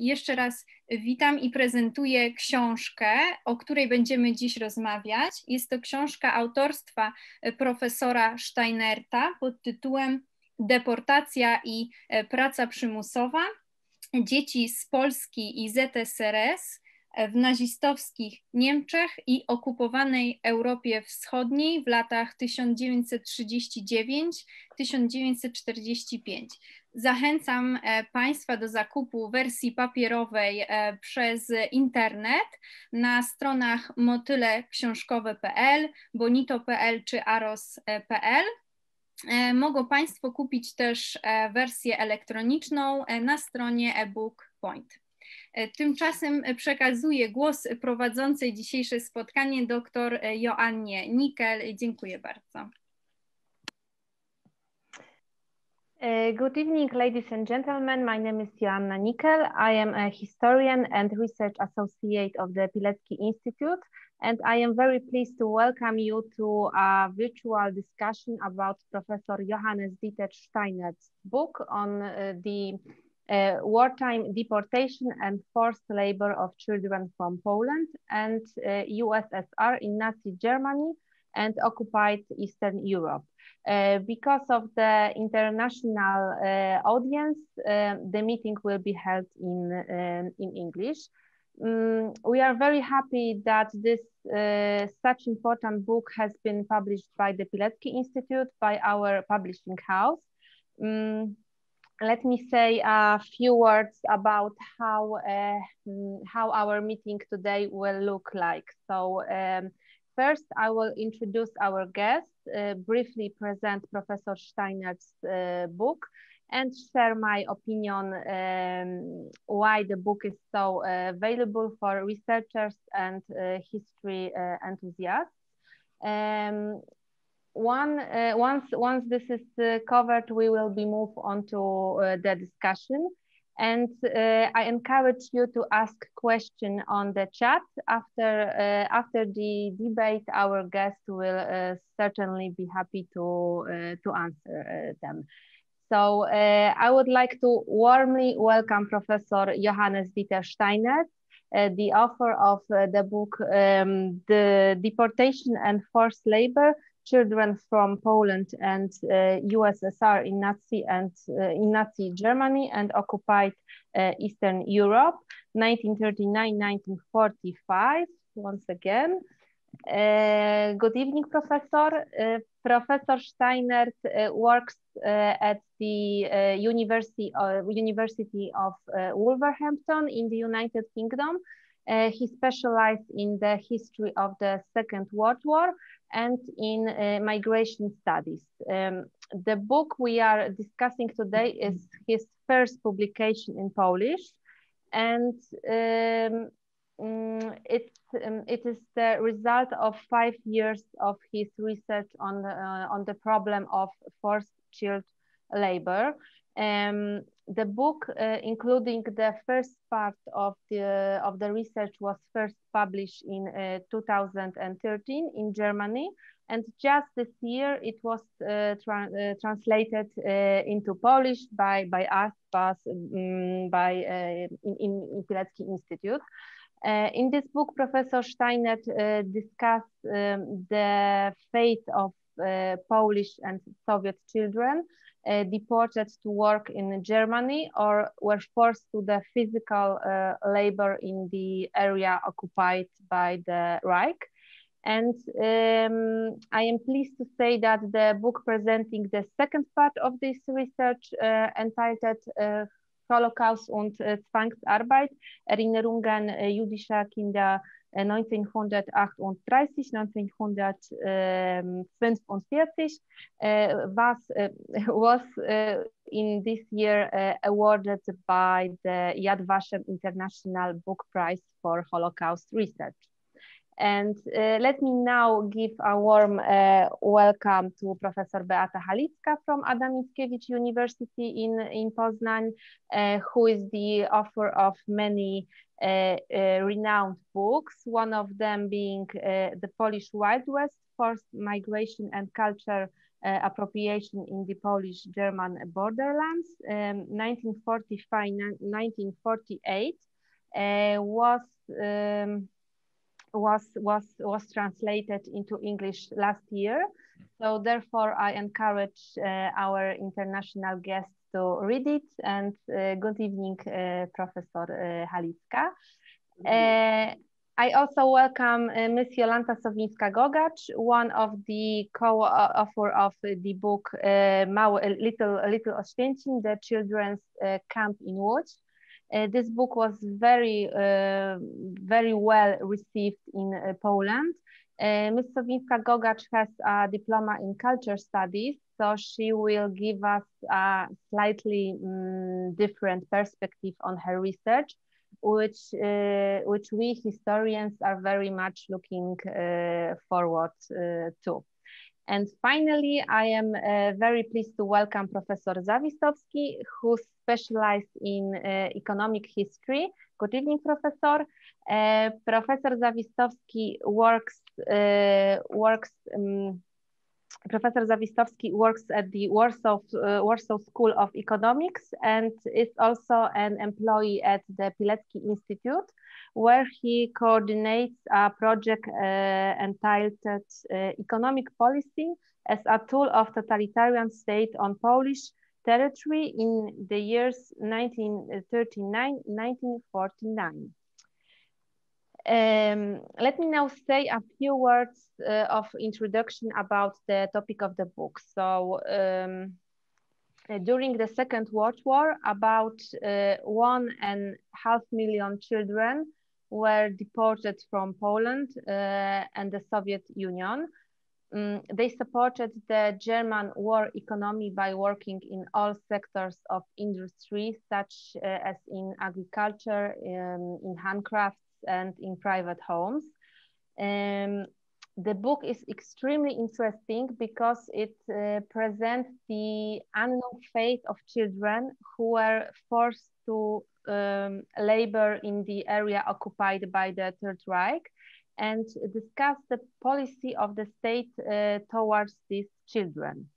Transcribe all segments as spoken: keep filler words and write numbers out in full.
Jeszcze raz witam i prezentuję książkę, o której będziemy dziś rozmawiać. Jest to książka autorstwa profesora Steinerta pod tytułem Deportacja i praca przymusowa. Dzieci z Polski i Z S R S w nazistowskich Niemczech i okupowanej Europie Wschodniej w latach tysiąc dziewięćset trzydziesty dziewiąty do tysiąc dziewięćset czterdziestego piątego. Zachęcam Państwa do zakupu wersji papierowej przez internet na stronach motyleksiążkowe kropka p l, bonito kropka p l czy aros kropka p l. Mogą Państwo kupić też wersję elektroniczną na stronie e-book point. Tymczasem przekazuję głos prowadzącej dzisiejsze spotkanie dr Joannie Nikel. Dziękuję bardzo. Good evening, ladies and gentlemen. My name is Joanna Nikel. I am a historian and research associate of the Pilecki Institute, and I am very pleased to welcome you to a virtual discussion about Professor Johannes Dieter Steinert's book on uh, the uh, wartime deportation and forced labor of children from Poland and uh, U S S R in Nazi Germany and occupied Eastern Europe. Uh, because of the international uh, audience, uh, the meeting will be held in, um, in English. Um, we are very happy that this uh, such important book has been published by the Pilecki Institute, by our publishing house. Um, let me say a few words about how, uh, how our meeting today will look like. So, um, first, I will introduce our guest, uh, briefly present Professor Steinert's uh, book, and share my opinion um, why the book is so uh, available for researchers and uh, history uh, enthusiasts. Um, one, uh, once, once this is uh, covered, we will be moved on to uh, the discussion. And uh, I encourage you to ask questions on the chat. After, uh, after the debate, our guest will uh, certainly be happy to, uh, to answer uh, them. So uh, I would like to warmly welcome Professor Johannes Dieter Steinert, uh, the author of uh, the book, um, The Deportation and Forced Labor, Children from Poland and uh, U S S R in Nazi and uh, in Nazi Germany and occupied uh, Eastern Europe, nineteen thirty-nine to nineteen forty-five, once again. Uh, good evening, Professor. Uh, Professor Steinert uh, works uh, at the uh, University, uh, University of uh, Wolverhampton in the United Kingdom. Uh, he specialized in the history of the Second World War and in uh, migration studies. Um, the book we are discussing today is his first publication in Polish, and um, um, it, um, it is the result of five years of his research on the, uh, on the problem of forced child labor. Um, the book, uh, including the first part of the, of the research, was first published in uh, two thousand thirteen in Germany, and just this year it was uh, tra uh, translated uh, into Polish by, by us, by, um, by, uh, in, in Pilecki Institute. Uh, in this book, Professor Steinert uh, discussed um, the fate of uh, Polish and Soviet children Uh, deported to work in Germany or were forced to the physical uh, labor in the area occupied by the Reich. And um, I am pleased to say that the book presenting the second part of this research uh, entitled uh, Holocaust und uh, Zwangsarbeit, Erinnerungen jüdischer Kinder nineteen thirty-eight to nineteen forty-five, uh, was, uh, was uh, in this year uh, awarded by the Yad Vashem International Book Prize for Holocaust Research. And uh, let me now give a warm uh, welcome to Professor Beata Halicka from Adam Mickiewicz University in, in Poznań, uh, who is the author of many Uh, uh, renowned books, one of them being uh, The Polish Wild West, Forced Migration and Culture uh, Appropriation in the Polish-German Borderlands, um, nineteen forty-five to nineteen forty-eight, uh, was, um, was, was, was translated into English last year. So therefore, I encourage uh, our international guests to read it. And uh, good evening, uh, Professor uh, Halicka. Uh, I also welcome uh, Miss Jolanta Sowińska-Gogacz, one of the co-author of the book uh, Little, Little Oświęcim, The Children's uh, Camp in Łódź. Uh, this book was very, uh, very well received in uh, Poland. Uh, Miss Sowińska-Gogacz has a diploma in culture studies, so she will give us a slightly um, different perspective on her research, which uh, which we historians are very much looking uh, forward uh, to. And finally, I am uh, very pleased to welcome Professor Zawistowski, who specialized in uh, economic history. Good evening, Professor. Uh, Professor Zawistowski works uh, works. Um, Professor Zawistowski works at the Warsaw, uh, Warsaw School of Economics and is also an employee at the Pilecki Institute, where he coordinates a project uh, entitled uh, Economic Policy as a Tool of Totalitarian State on Polish Territory in the years nineteen thirty-nine to nineteen forty-nine. Um, let me now say a few words uh, of introduction about the topic of the book. So um, uh, during the Second World War, about uh, one and a half million children were deported from Poland uh, and the Soviet Union. Um, they supported the German war economy by working in all sectors of industry, such uh, as in agriculture, um, in handcrafts, and in private homes. Um, the book is extremely interesting because it uh, presents the unknown fate of children who were forced to um, labor in the area occupied by the Third Reich and discuss the policy of the state uh, towards these children.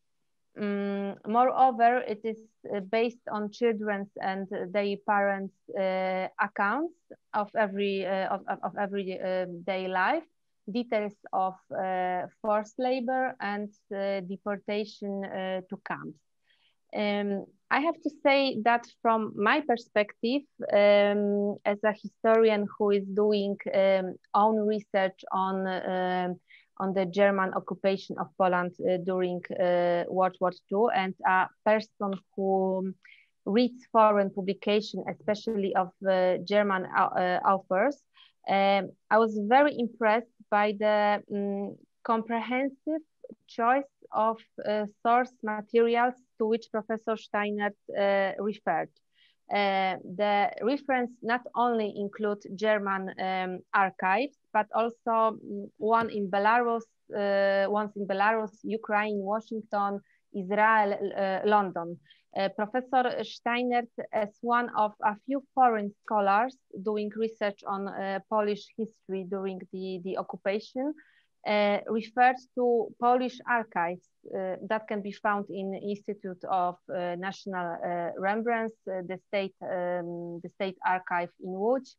Um, moreover, it is uh, based on children's and their parents' uh, accounts of every uh, of, of everyday life, details of uh, forced labor and uh, deportation uh, to camps. Um, I have to say that from my perspective, um, as a historian who is doing um, own research on um, on the German occupation of Poland uh, during uh, World War Two, and a person who reads foreign publication, especially of uh, German uh, authors, um, I was very impressed by the um, comprehensive choice of uh, source materials to which Professor Steinert uh, referred. Uh, the reference not only includes German um, archives, but also one in Belarus, uh, ones in Belarus, Ukraine, Washington, Israel, uh, London. Uh, Professor Steinert, as one of a few foreign scholars doing research on uh, Polish history during the, the occupation, uh, referred to Polish archives uh, that can be found in the Institute of uh, National uh, Remembrance, uh, the state, um, the state archive in Łódź,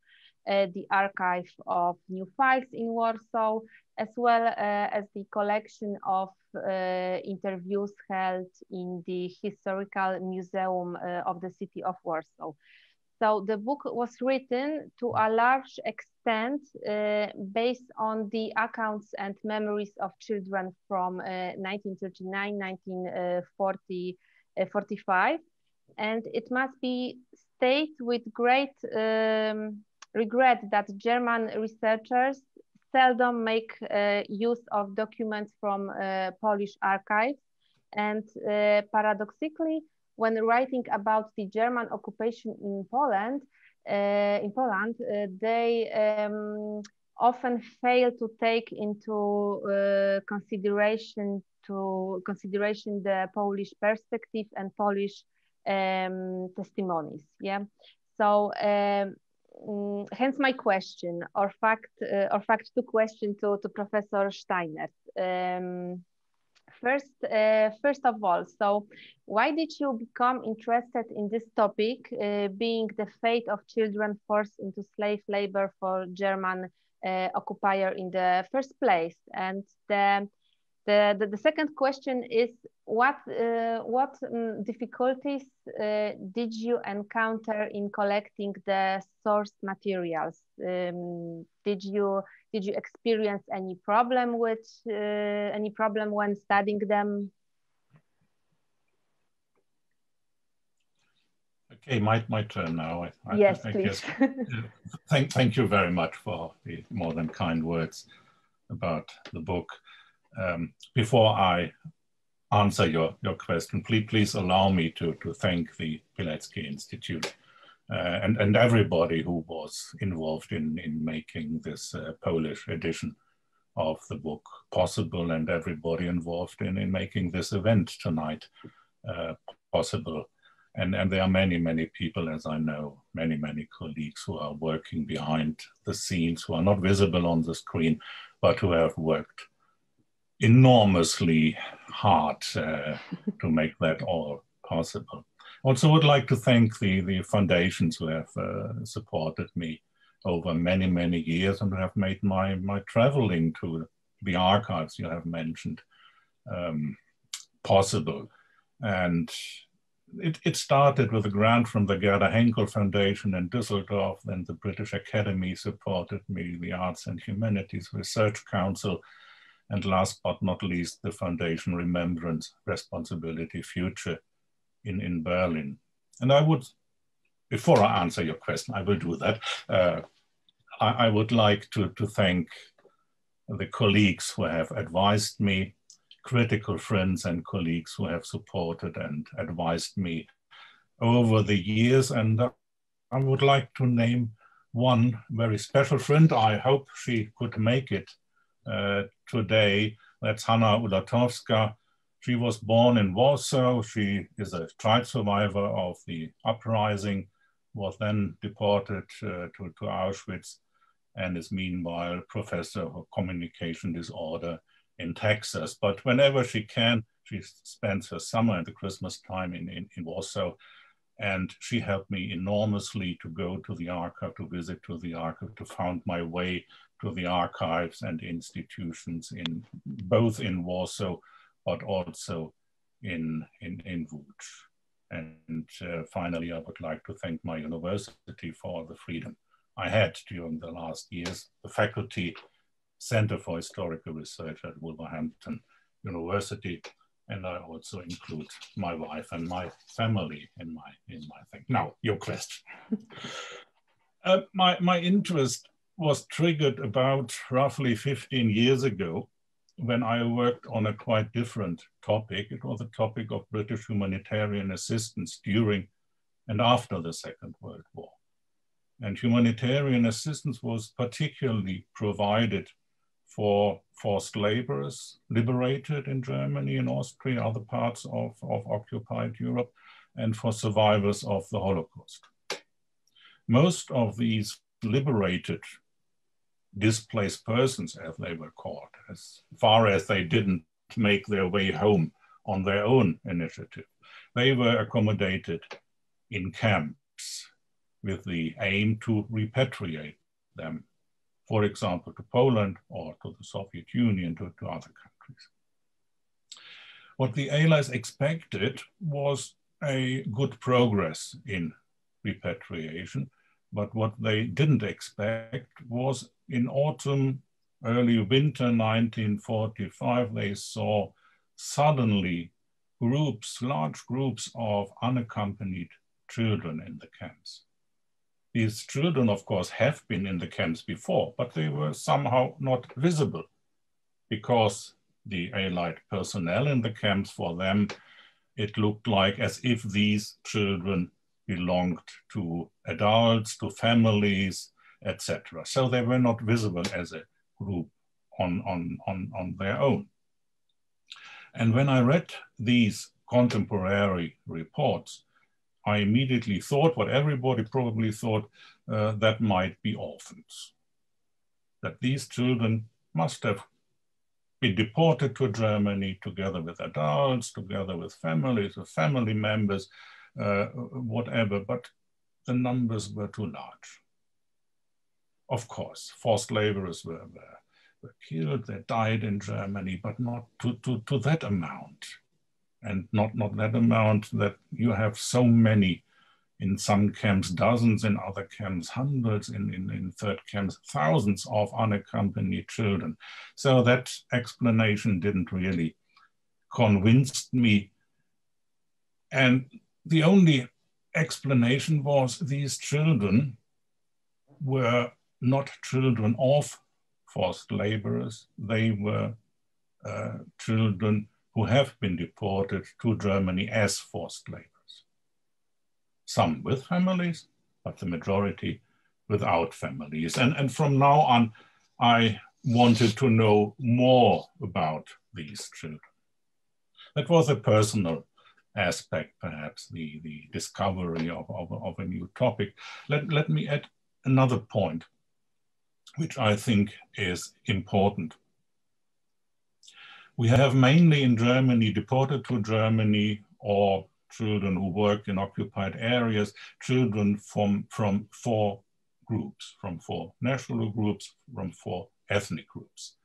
Uh, the archive of new files in Warsaw, as well uh, as the collection of uh, interviews held in the historical museum uh, of the city of Warsaw. So the book was written to a large extent uh, based on the accounts and memories of children from uh, nineteen thirty-nine, nineteen forty, uh, forty-five, and it must be stated with great um, regret that German researchers seldom make uh, use of documents from uh, Polish archives. And uh, paradoxically, when writing about the German occupation in Poland, uh, in Poland, uh, they um, often fail to take into uh, consideration to consideration the Polish perspective and Polish um, testimonies. Yeah, so. Um, Um, hence my question, or fact, uh, or fact, two question to, to Professor Steinert. Um, First, uh, first of all, so why did you become interested in this topic, uh, being the fate of children forced into slave labor for German uh, occupier in the first place? And the the, the, the second question is, what uh, what um, difficulties uh, did you encounter in collecting the source materials? Um, did you Did you experience any problem with uh, any problem when studying them? Okay, my my turn now. I, I, yes, I please. Guess. thank thank you very much for the more than kind words about the book. Um, before I answer your your question, please please allow me to to thank the Pilecki Institute. Uh, and, and everybody who was involved in, in making this uh, Polish edition of the book possible, and everybody involved in, in making this event tonight uh, possible. And, and there are many, many people, as I know, many, many colleagues who are working behind the scenes, who are not visible on the screen, but who have worked enormously hard uh, to make that all possible. Also would like to thank the, the foundations who have uh, supported me over many, many years and have made my, my traveling to the archives you have mentioned um, possible. And it, it started with a grant from the Gerda Henkel Foundation in Düsseldorf, then the British Academy supported me, the Arts and Humanities Research Council, and last but not least, the Foundation Remembrance, Responsibility, Future. In, in Berlin. And I would, before I answer your question, I will do that. Uh, I, I would like to, to thank the colleagues who have advised me, critical friends and colleagues who have supported and advised me over the years. And uh, I would like to name one very special friend. I hope she could make it uh, today. That's Hannah Ulatowska. She was born in Warsaw. She is a child survivor of the uprising, was then deported uh, to, to Auschwitz, and is meanwhile a professor of communication disorder in Texas. But whenever she can, she spends her summer and the Christmas time in, in, in Warsaw. And she helped me enormously to go to the archive, to visit to the archive, to find my way to the archives and institutions in both in Warsaw but also in, in, in Łódź. And uh, finally, I would like to thank my university for all the freedom I had during the last years. The faculty, Center for Historical Research at Wolverhampton University, and I also include my wife and my family in my, in my thing. Now, your question. uh, my, my interest was triggered about roughly fifteen years ago, when I worked on a quite different topic. It was the topic of British humanitarian assistance during and after the Second World War. And humanitarian assistance was particularly provided for forced laborers liberated in Germany and Austria, other parts of, of occupied Europe, and for survivors of the Holocaust. Most of these liberated displaced persons, as they were called, as far as they didn't make their way home on their own initiative, they were accommodated in camps with the aim to repatriate them, for example, to Poland or to the Soviet Union, to, to other countries. What the Allies expected was a good progress in repatriation, but what they didn't expect was in autumn, early winter nineteen forty-five, they saw suddenly groups, large groups of unaccompanied children in the camps. These children, of course, have been in the camps before, but they were somehow not visible because the Allied personnel in the camps, for them, it looked like as if these children belonged to adults, to families, et cetera. So they were not visible as a group on, on, on, on their own. And when I read these contemporary reports, I immediately thought what everybody probably thought, uh, that might be orphans, that these children must have be deported to Germany together with adults, together with families, with family members, uh, whatever, but the numbers were too large. Of course, forced laborers were, were, were killed, they died in Germany, but not to, to, to that amount. And not, not that amount that you have so many, in some camps dozens, in other camps hundreds, in, in, in third camps thousands of unaccompanied children. So that explanation didn't really convince me. And the only explanation was these children were not children of forced laborers. They were uh, children who have been deported to Germany as forced laborers. Some with families, but the majority without families. And, and from now on, I wanted to know more about these children. That was a personal aspect, perhaps, the, the discovery of, of, of a new topic. Let, let me add another point, which I think is important. We have mainly in Germany, deported to Germany, or children who worked in occupied areas, children from, from four groups, from four national groups, from four ethnic groups.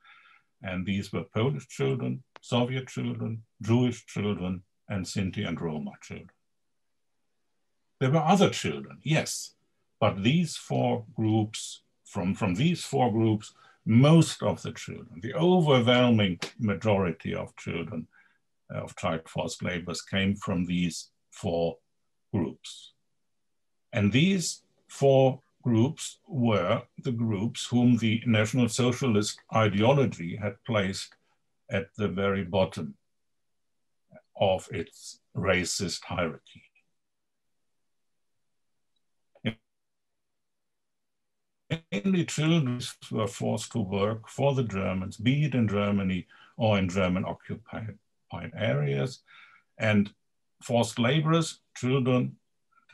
And these were Polish children, Soviet children, Jewish children, and Sinti and Roma children. There were other children, yes, but these four groups, from, from these four groups, most of the children, the overwhelming majority of children of child forced laborers came from these four groups. And these four groups were the groups whom the National Socialist ideology had placed at the very bottom of its racist hierarchy. Mainly children were forced to work for the Germans, be it in Germany or in German occupied areas, and forced laborers, children,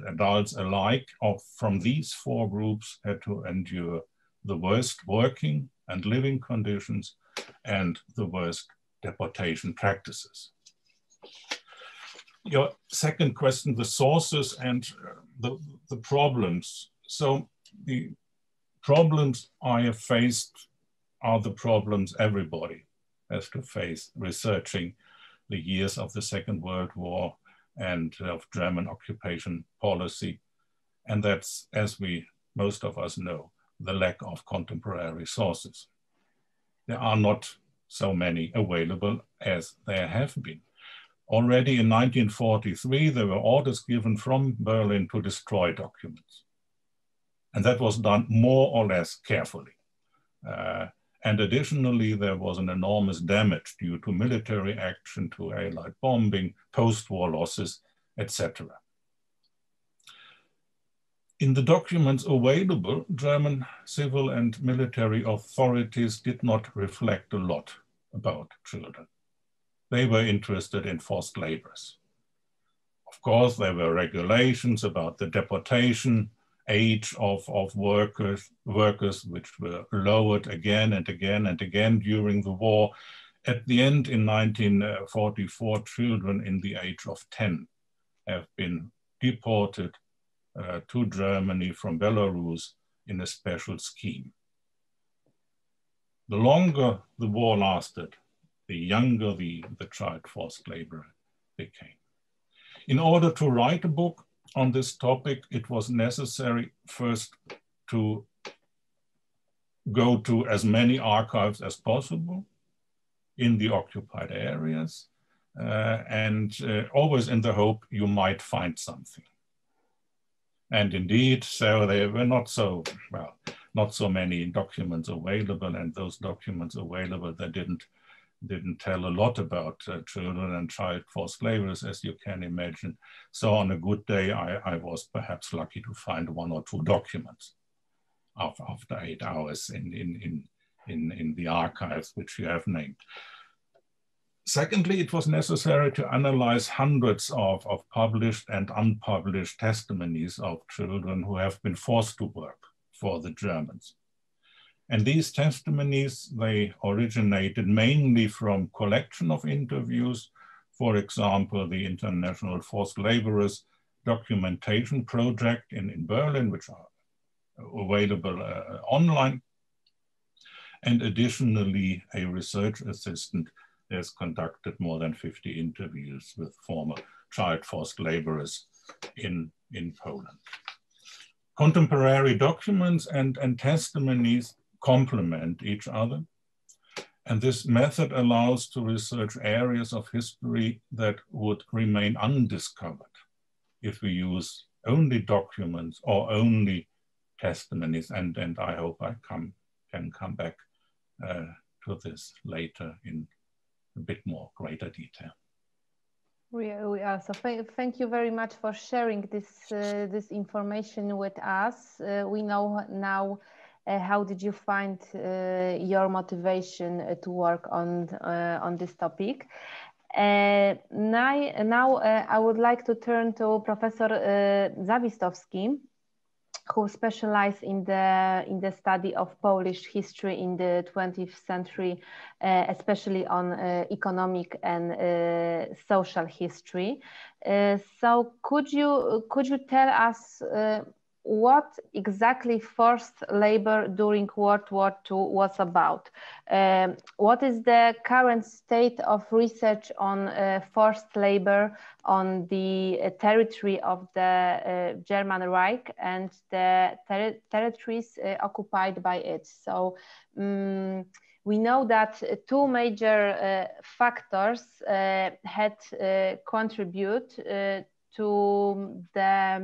adults alike, of, from these four groups had to endure the worst working and living conditions and the worst deportation practices. Your second question, the sources and the, the problems. So the problems I have faced are the problems everybody has to face researching the years of the Second World War and of German occupation policy. And that's, as we, most of us know, the lack of contemporary sources. There are not so many available as there have been. Already in nineteen forty-three, there were orders given from Berlin to destroy documents. And that was done more or less carefully. Uh, And additionally, there was an enormous damage due to military action, to Allied bombing, post-war losses, et cetera. In the documents available, German civil and military authorities did not reflect a lot about children. They were interested in forced laborers. Of course, there were regulations about the deportation age of, of workers, workers which were lowered again and again and again during the war. At the end in nineteen forty-four, children in the age of ten have been deported uh, to Germany from Belarus in a special scheme. The longer the war lasted, the younger the, the child forced laborer became. In order to write a book on this topic, it was necessary first to go to as many archives as possible in the occupied areas, uh, and uh, always in the hope you might find something. And indeed, so there were not so, well, not so many documents available, and those documents available that didn't, didn't tell a lot about uh, children and child forced laborers, as you can imagine. So on a good day, I, I was perhaps lucky to find one or two documents after eight hours in, in, in, in, in the archives, which you have named. Secondly, it was necessary to analyze hundreds of, of published and unpublished testimonies of children who have been forced to work for the Germans. And these testimonies, they originated mainly from collection of interviews, for example, the International Forced Laborers Documentation Project in, in Berlin, which are available uh, online. And additionally, a research assistant has conducted more than fifty interviews with former child forced laborers in, in Poland. Contemporary documents and, and testimonies complement each other. And this method allows to research areas of history that would remain undiscovered if we use only documents or only testimonies. And, and I hope I come, can come back uh, to this later in a bit more greater detail. We are, we are. So thank you very much for sharing this, uh, this information with us. Uh, we know now Uh, how did you find uh, your motivation uh, to work on, uh, on this topic? Uh, now now uh, I would like to turn to Professor uh, Zawistowski, who specialized in the, in the study of Polish history in the twentieth century, uh, especially on uh, economic and uh, social history. Uh, so could you, could you tell us uh, what exactly forced labor during World War Two was about? Um, what is the current state of research on uh, forced labor on the uh, territory of the uh, German Reich and the ter territories uh, occupied by it? So um, we know that two major uh, factors uh, had uh, contributed uh, to the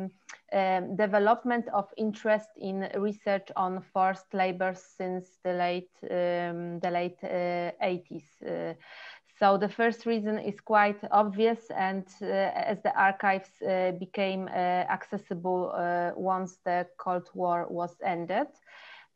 um, development of interest in research on forced labor since the late, um, the late uh, eighties. Uh, so the first reason is quite obvious, and uh, as the archives uh, became uh, accessible uh, once the Cold War was ended.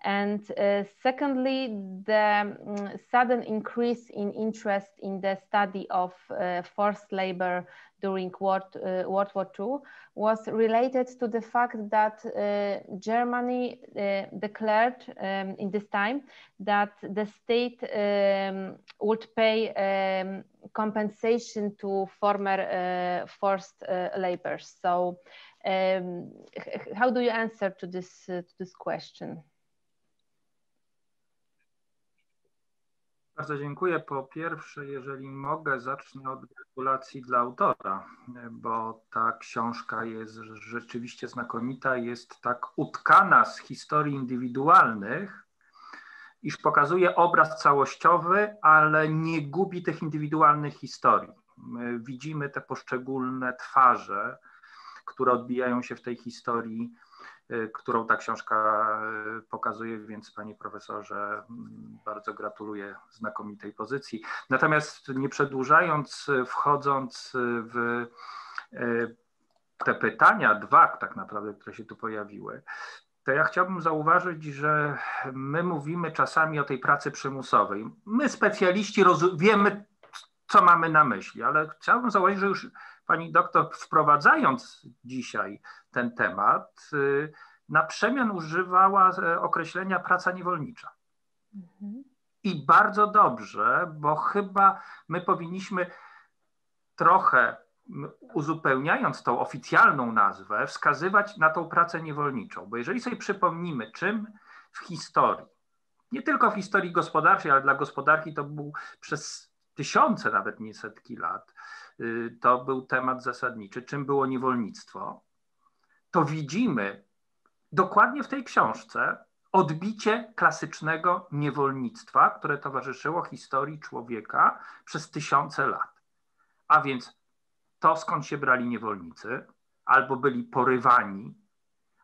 And uh, secondly, the um, sudden increase in interest in the study of uh, forced labor during World, uh, World War Two was related to the fact that uh, Germany uh, declared um, in this time that the state um, would pay um, compensation to former uh, forced uh, labor. So um, how do you answer to this, uh, to this question? Bardzo dziękuję. Po pierwsze, jeżeli mogę, zacznę od gratulacji dla autora, bo ta książka jest rzeczywiście znakomita, jest tak utkana z historii indywidualnych, iż pokazuje obraz całościowy, ale nie gubi tych indywidualnych historii. My widzimy te poszczególne twarze, które odbijają się w tej historii, którą ta książka pokazuje, więc Panie Profesorze, bardzo gratuluję znakomitej pozycji. Natomiast nie przedłużając, wchodząc w te pytania, dwa tak naprawdę, które się tu pojawiły, to ja chciałbym zauważyć, że my mówimy czasami o tej pracy przymusowej. My specjaliści wiemy, co mamy na myśli, ale chciałbym zauważyć, że już Pani doktor, wprowadzając dzisiaj ten temat, na przemian używała określenia praca niewolnicza. Mhm. I bardzo dobrze, bo chyba my powinniśmy trochę, uzupełniając tą oficjalną nazwę, wskazywać na tą pracę niewolniczą. Bo jeżeli sobie przypomnimy, czym w historii, nie tylko w historii gospodarczej, ale dla gospodarki to był przez tysiące, nawet nie setki lat, to był temat zasadniczy, czym było niewolnictwo, to widzimy dokładnie w tej książce odbicie klasycznego niewolnictwa, które towarzyszyło historii człowieka przez tysiące lat. A więc to, skąd się brali niewolnicy, albo byli porywani,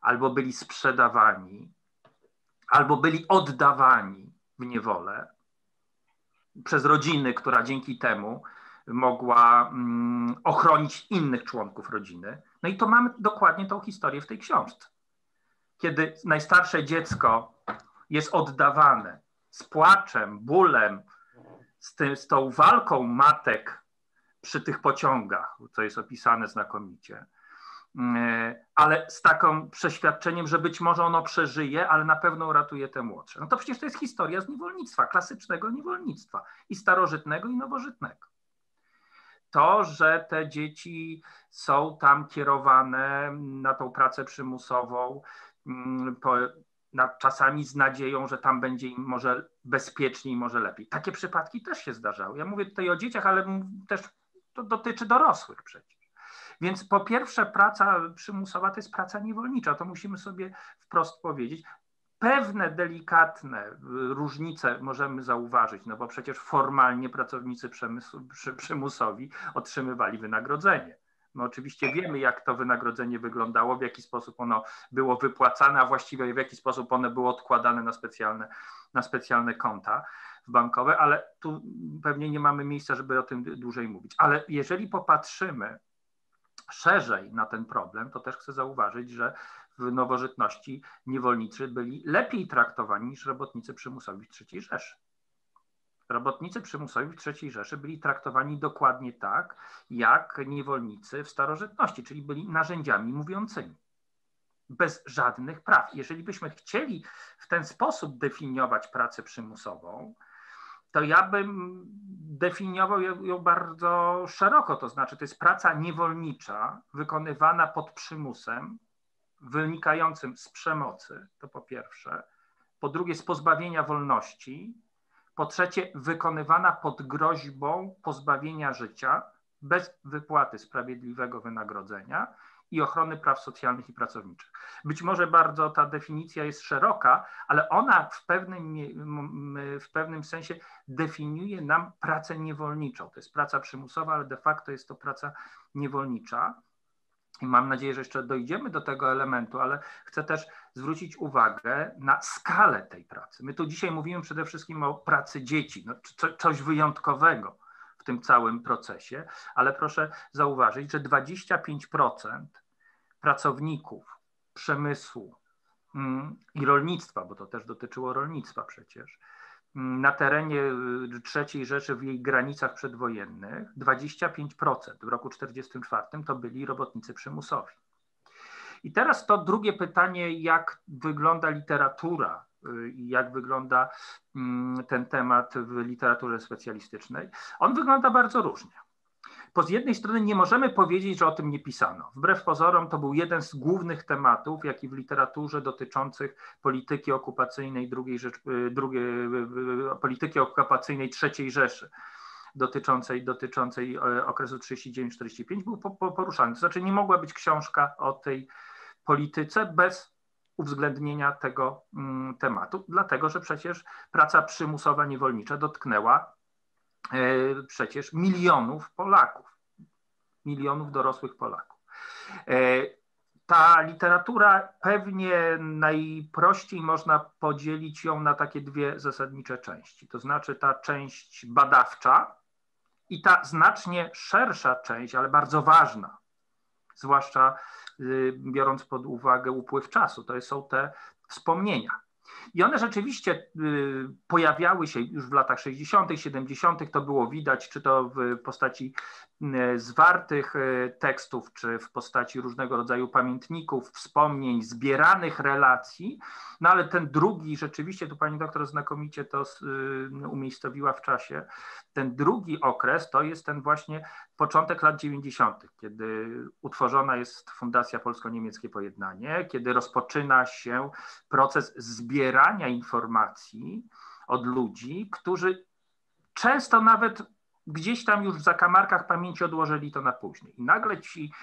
albo byli sprzedawani, albo byli oddawani w niewolę przez rodziny, która dzięki temu mogła mm, ochronić innych członków rodziny. No i to mamy dokładnie tą historię w tej książce. Kiedy najstarsze dziecko jest oddawane z płaczem, bólem, z, tym, z tą walką matek przy tych pociągach, co jest opisane znakomicie, ale z takim przeświadczeniem, że być może ono przeżyje, ale na pewno uratuje te młodsze. No to przecież to jest historia z niewolnictwa, klasycznego niewolnictwa i starożytnego i nowożytnego. To, że te dzieci są tam kierowane na tą pracę przymusową, po, na, czasami z nadzieją, że tam będzie im może bezpieczniej, może lepiej. Takie przypadki też się zdarzały. Ja mówię tutaj o dzieciach, ale też to dotyczy dorosłych przecież. Więc po pierwsze praca przymusowa to jest praca niewolnicza, to musimy sobie wprost powiedzieć. Pewne delikatne różnice możemy zauważyć, no bo przecież formalnie pracownicy przemysłu, przy, przymusowi otrzymywali wynagrodzenie. No oczywiście wiemy, jak to wynagrodzenie wyglądało, w jaki sposób ono było wypłacane, a właściwie w jaki sposób ono było odkładane na specjalne, na specjalne konta bankowe, ale tu pewnie nie mamy miejsca, żeby o tym dłużej mówić. Ale jeżeli popatrzymy szerzej na ten problem, to też chcę zauważyć, że w nowożytności niewolnicy byli lepiej traktowani niż robotnicy przymusowi w trzeciej Rzeszy. Robotnicy przymusowi w trzeciej Rzeszy byli traktowani dokładnie tak, jak niewolnicy w starożytności, czyli byli narzędziami mówiącymi, bez żadnych praw. Jeżeli byśmy chcieli w ten sposób definiować pracę przymusową, to ja bym definiował ją bardzo szeroko, to znaczy to jest praca niewolnicza wykonywana pod przymusem wynikającym z przemocy, to po pierwsze, po drugie z pozbawienia wolności, po trzecie wykonywana pod groźbą pozbawienia życia bez wypłaty sprawiedliwego wynagrodzenia i ochrony praw socjalnych i pracowniczych. Być może bardzo ta definicja jest szeroka, ale ona w pewnym, w pewnym sensie definiuje nam pracę niewolniczą. To jest praca przymusowa, ale de facto jest to praca niewolnicza. I mam nadzieję, że jeszcze dojdziemy do tego elementu, ale chcę też zwrócić uwagę na skalę tej pracy. My tu dzisiaj mówimy przede wszystkim o pracy dzieci, no, co, coś wyjątkowego w tym całym procesie, ale proszę zauważyć, że dwadzieścia pięć procent pracowników przemysłu i rolnictwa, bo to też dotyczyło rolnictwa przecież, na terenie trzeciej Rzeszy w jej granicach przedwojennych dwadzieścia pięć procent w roku tysiąc dziewięćset czterdziestym czwartym to byli robotnicy przymusowi. I teraz to drugie pytanie, jak wygląda literatura i jak wygląda ten temat w literaturze specjalistycznej. On wygląda bardzo różnie. Bo z jednej strony nie możemy powiedzieć, że o tym nie pisano. Wbrew pozorom to był jeden z głównych tematów, jak i w literaturze dotyczących polityki okupacyjnej drugiej Rzeczy, drugiej, polityki okupacyjnej trzeciej Rzeszy dotyczącej, dotyczącej okresu trzydziesty dziewięć czterdziesty pięć był poruszany. To znaczy nie mogła być książka o tej polityce bez uwzględnienia tego tematu, dlatego że przecież praca przymusowa niewolnicza dotknęła przecież milionów Polaków, milionów dorosłych Polaków. Ta literatura pewnie najprościej można podzielić ją na takie dwie zasadnicze części, to znaczy ta część badawcza i ta znacznie szersza część, ale bardzo ważna, zwłaszcza biorąc pod uwagę upływ czasu, to są te wspomnienia. I one rzeczywiście pojawiały się już w latach sześćdziesiątych siedemdziesiątych to było widać, czy to w postaci zwartych tekstów, czy w postaci różnego rodzaju pamiętników, wspomnień, zbieranych relacji, no ale ten drugi rzeczywiście, tu pani doktor znakomicie to umiejscowiła w czasie, ten drugi okres to jest ten właśnie początek lat dziewięćdziesiątych kiedy utworzona jest Fundacja Polsko-Niemieckie Pojednanie, kiedy rozpoczyna się proces zbierania informacji od ludzi, którzy często nawet gdzieś tam już w zakamarkach pamięci odłożyli to na później. I nagle ci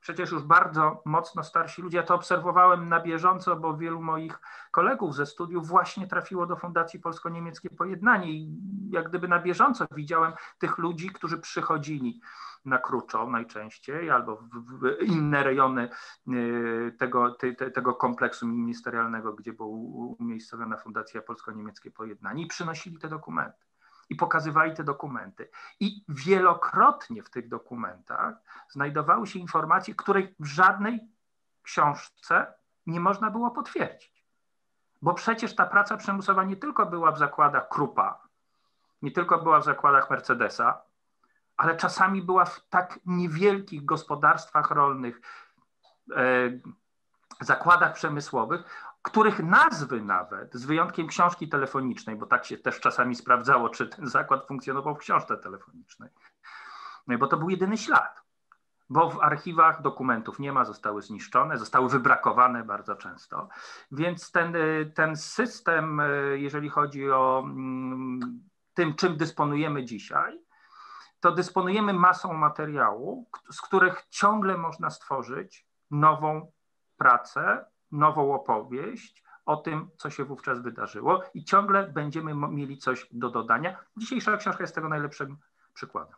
przecież już bardzo mocno starsi ludzie, ja to obserwowałem na bieżąco, bo wielu moich kolegów ze studiów właśnie trafiło do Fundacji Polsko-Niemieckie Pojednanie i jak gdyby na bieżąco widziałem tych ludzi, którzy przychodzili na Kruczą najczęściej albo w inne rejony tego, te, tego kompleksu ministerialnego, gdzie była umiejscowiona Fundacja Polsko-Niemieckie Pojednanie i przynosili te dokumenty. I pokazywali te dokumenty. I wielokrotnie w tych dokumentach znajdowały się informacje, których w żadnej książce nie można było potwierdzić. Bo przecież ta praca przymusowa nie tylko była w zakładach Krupa, nie tylko była w zakładach Mercedesa, ale czasami była w tak niewielkich gospodarstwach rolnych zakładach przemysłowych, których nazwy nawet, z wyjątkiem książki telefonicznej, bo tak się też czasami sprawdzało, czy ten zakład funkcjonował w książce telefonicznej, bo to był jedyny ślad, bo w archiwach dokumentów nie ma, zostały zniszczone, zostały wybrakowane bardzo często, więc ten, ten system, jeżeli chodzi o tym, czym dysponujemy dzisiaj, to dysponujemy masą materiału, z których ciągle można stworzyć nową pracę, nową opowieść o tym, co się wówczas wydarzyło i ciągle będziemy mieli coś do dodania. Dzisiejsza książka jest tego najlepszym przykładem.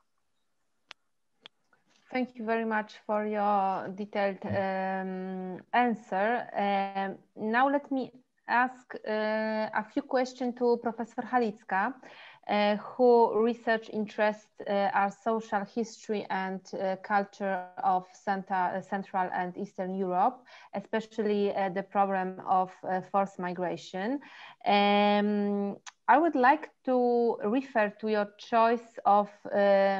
Thank you very much for your detailed um, answer. Um, now let me ask uh, a few questions to Professor Halicka, uh, who research interests uh, are social history and uh, culture of Central, uh, Central and Eastern Europe, especially uh, the problem of uh, forced migration. Um, I would like to refer to your choice of uh,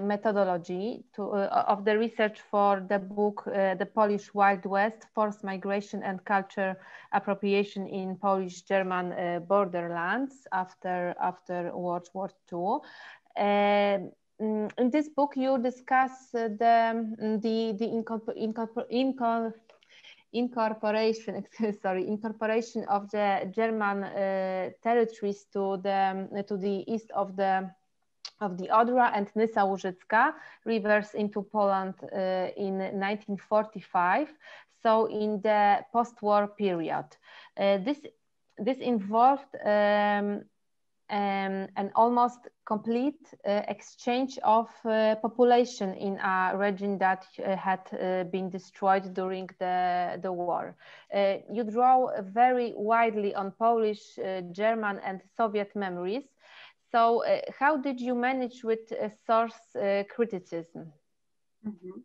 methodology to, uh, of the research for the book, uh, The Polish Wild West, Forced Migration and Culture Appropriation in Polish-German uh, Borderlands after, after World War Two. Uh, in this book, you discuss the, the, the incorpor- incorpor- incorpor- incorporation, sorry, incorporation of the German uh, territories to the to the east of the of the Odra and Nysa Łużycka rivers into Poland uh, in nineteen forty-five. So in the post-war period, uh, this this involved um, Um, an almost complete uh, exchange of uh, population in a region that uh, had uh, been destroyed during the, the war. Uh, you draw very widely on Polish, uh, German and Soviet memories. So uh, how did you manage with uh, source uh, criticism? Mm-hmm.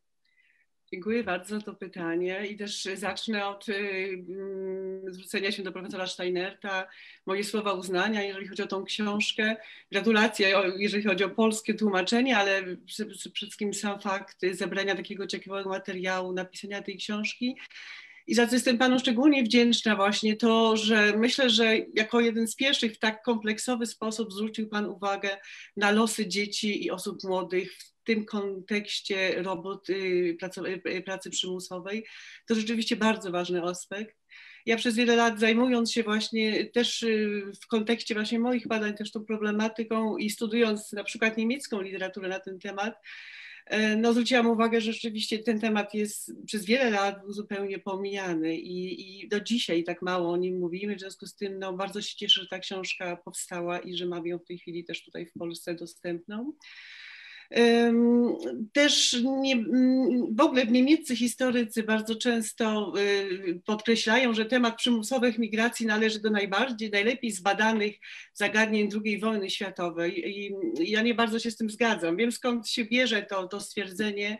Dziękuję bardzo za to pytanie i też zacznę od um, zwrócenia się do profesora Steinerta. Moje słowa uznania, jeżeli chodzi o tą książkę. Gratulacje, jeżeli chodzi o polskie tłumaczenie, ale przede wszystkim sam fakt zebrania takiego ciekawego materiału, napisania tej książki. I za co jestem panu szczególnie wdzięczna właśnie to, że myślę, że jako jeden z pierwszych w tak kompleksowy sposób zwrócił pan uwagę na losy dzieci i osób młodych w tym kontekście robot, pracy, pracy przymusowej. To rzeczywiście bardzo ważny aspekt. Ja przez wiele lat zajmując się właśnie też w kontekście właśnie moich badań też tą problematyką i studiując na przykład niemiecką literaturę na ten temat, no zwróciłam uwagę, że rzeczywiście ten temat jest przez wiele lat był zupełnie pomijany i, i do dzisiaj tak mało o nim mówimy, w związku z tym no, bardzo się cieszę, że ta książka powstała i że mamy ją w tej chwili też tutaj w Polsce dostępną. Też nie, w ogóle niemieccy historycy bardzo często podkreślają, że temat przymusowych migracji należy do najbardziej, najlepiej zbadanych zagadnień drugiej wojny światowej i ja nie bardzo się z tym zgadzam. Wiem, skąd się bierze to, to stwierdzenie.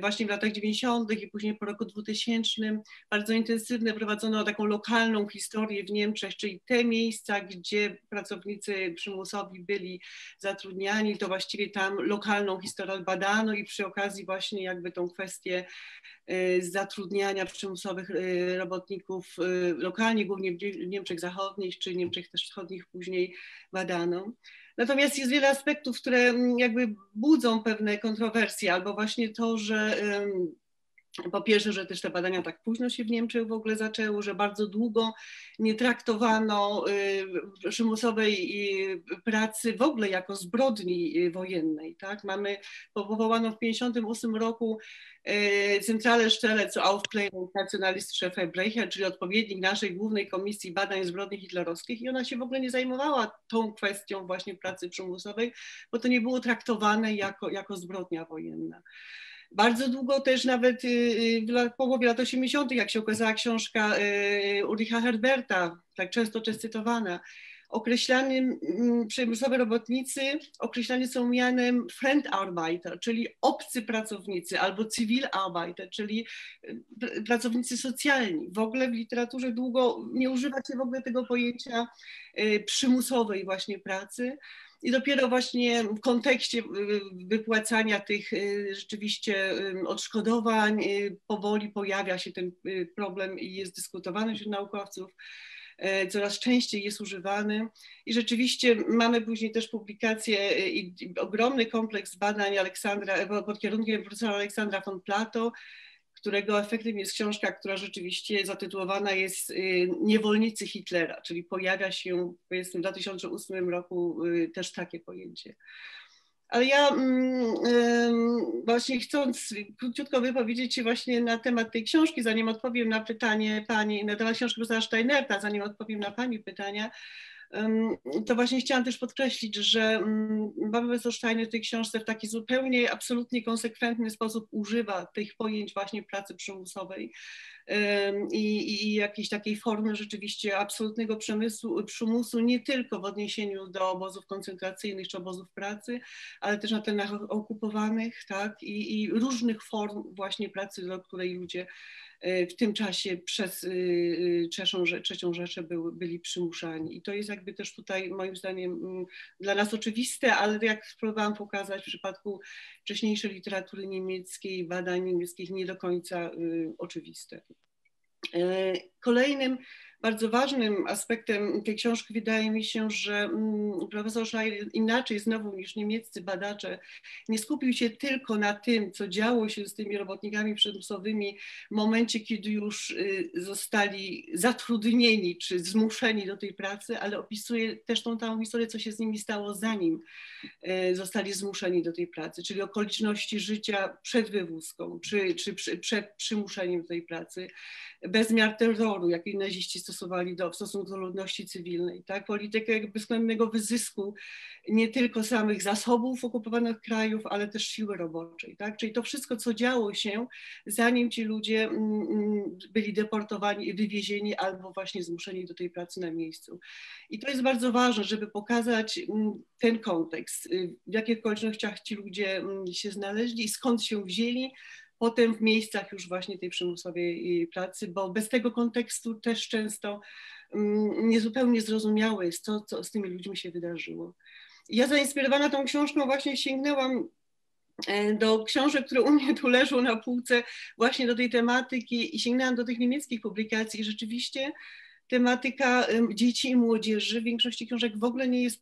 Właśnie w latach dziewięćdziesiątych i później po roku dwutysięcznym bardzo intensywnie prowadzono taką lokalną historię w Niemczech, czyli te miejsca, gdzie pracownicy przymusowi byli zatrudniani, to właściwie tam lokalną historię badano i przy okazji właśnie jakby tą kwestię zatrudniania przymusowych robotników lokalnie, głównie w Niemczech Zachodnich czy Niemczech też Wschodnich później badano. Natomiast jest wiele aspektów, które jakby budzą pewne kontrowersje, albo właśnie to, że po pierwsze, że też te badania tak późno się w Niemczech w ogóle zaczęły, że bardzo długo nie traktowano przymusowej pracy w ogóle jako zbrodni wojennej. Tak? Mamy, powołano w tysiąc dziewięćset pięćdziesiątym ósmym roku Centrale Szczelec zur Aufklärung nationalsozialistischer Verbrechen, czyli odpowiednik naszej głównej komisji badań zbrodni hitlerowskich i ona się w ogóle nie zajmowała tą kwestią właśnie pracy przymusowej, bo to nie było traktowane jako, jako zbrodnia wojenna. Bardzo długo też nawet w połowie lat osiemdziesiątych, jak się okazała książka Ulricha Herberta, tak często też cytowana, określani przymusowe robotnicy określani są mianem Fremdarbeiter, czyli obcy pracownicy albo Zivilarbeiter, czyli pracownicy socjalni. W ogóle w literaturze długo nie używa się w ogóle tego pojęcia przymusowej właśnie pracy. I dopiero właśnie w kontekście wypłacania tych rzeczywiście odszkodowań powoli pojawia się ten problem i jest dyskutowany wśród naukowców, coraz częściej jest używany i rzeczywiście mamy później też publikacje i ogromny kompleks badań Aleksandra, pod kierunkiem profesora Aleksandra von Plato, którego efektem jest książka, która rzeczywiście zatytułowana jest Niewolnicy Hitlera, czyli pojawia się powiedzmy w dwa tysiące ósmym roku też takie pojęcie. Ale ja właśnie chcąc króciutko wypowiedzieć się właśnie na temat tej książki, zanim odpowiem na pytanie pani, na temat książki profesora Steinerta, zanim odpowiem na pani pytania, to właśnie chciałam też podkreślić, że pan profesor Steiner w tej książce w taki zupełnie, absolutnie konsekwentny sposób używa tych pojęć właśnie pracy przymusowej i, i jakiejś takiej formy rzeczywiście absolutnego przemysłu, przymusu nie tylko w odniesieniu do obozów koncentracyjnych czy obozów pracy, ale też na terenach okupowanych, tak, i, i różnych form właśnie pracy, do której ludzie w tym czasie przez Trzecią Rzeszę były, byli przymuszani. I to jest jakby też tutaj moim zdaniem dla nas oczywiste, ale jak próbowałam pokazać w przypadku wcześniejszej literatury niemieckiej, badań niemieckich, nie do końca oczywiste. Kolejnym bardzo ważnym aspektem tej książki wydaje mi się, że profesor Steiner inaczej znowu niż niemieccy badacze nie skupił się tylko na tym, co działo się z tymi robotnikami przymusowymi w momencie, kiedy już zostali zatrudnieni czy zmuszeni do tej pracy, ale opisuje też tą całą historię, co się z nimi stało zanim zostali zmuszeni do tej pracy, czyli okoliczności życia przed wywózką czy, czy przy, przed przymuszeniem do tej pracy, bezmiar terroru, jaki naziści stosowali do, w stosunku do ludności cywilnej, tak? Politykę jakby względnego wyzysku nie tylko samych zasobów okupowanych krajów, ale też siły roboczej, tak? Czyli to wszystko, co działo się, zanim ci ludzie byli deportowani, wywiezieni albo właśnie zmuszeni do tej pracy na miejscu. I to jest bardzo ważne, żeby pokazać ten kontekst, w jakich okolicznościach ci ludzie się znaleźli i skąd się wzięli, potem w miejscach już właśnie tej przymusowej pracy, bo bez tego kontekstu też często niezupełnie zrozumiałe jest to, co z tymi ludźmi się wydarzyło. Ja zainspirowana tą książką właśnie sięgnęłam do książek, które u mnie tu leżą na półce, właśnie do tej tematyki i sięgnęłam do tych niemieckich publikacji. Rzeczywiście tematyka dzieci i młodzieży w większości książek w ogóle nie jest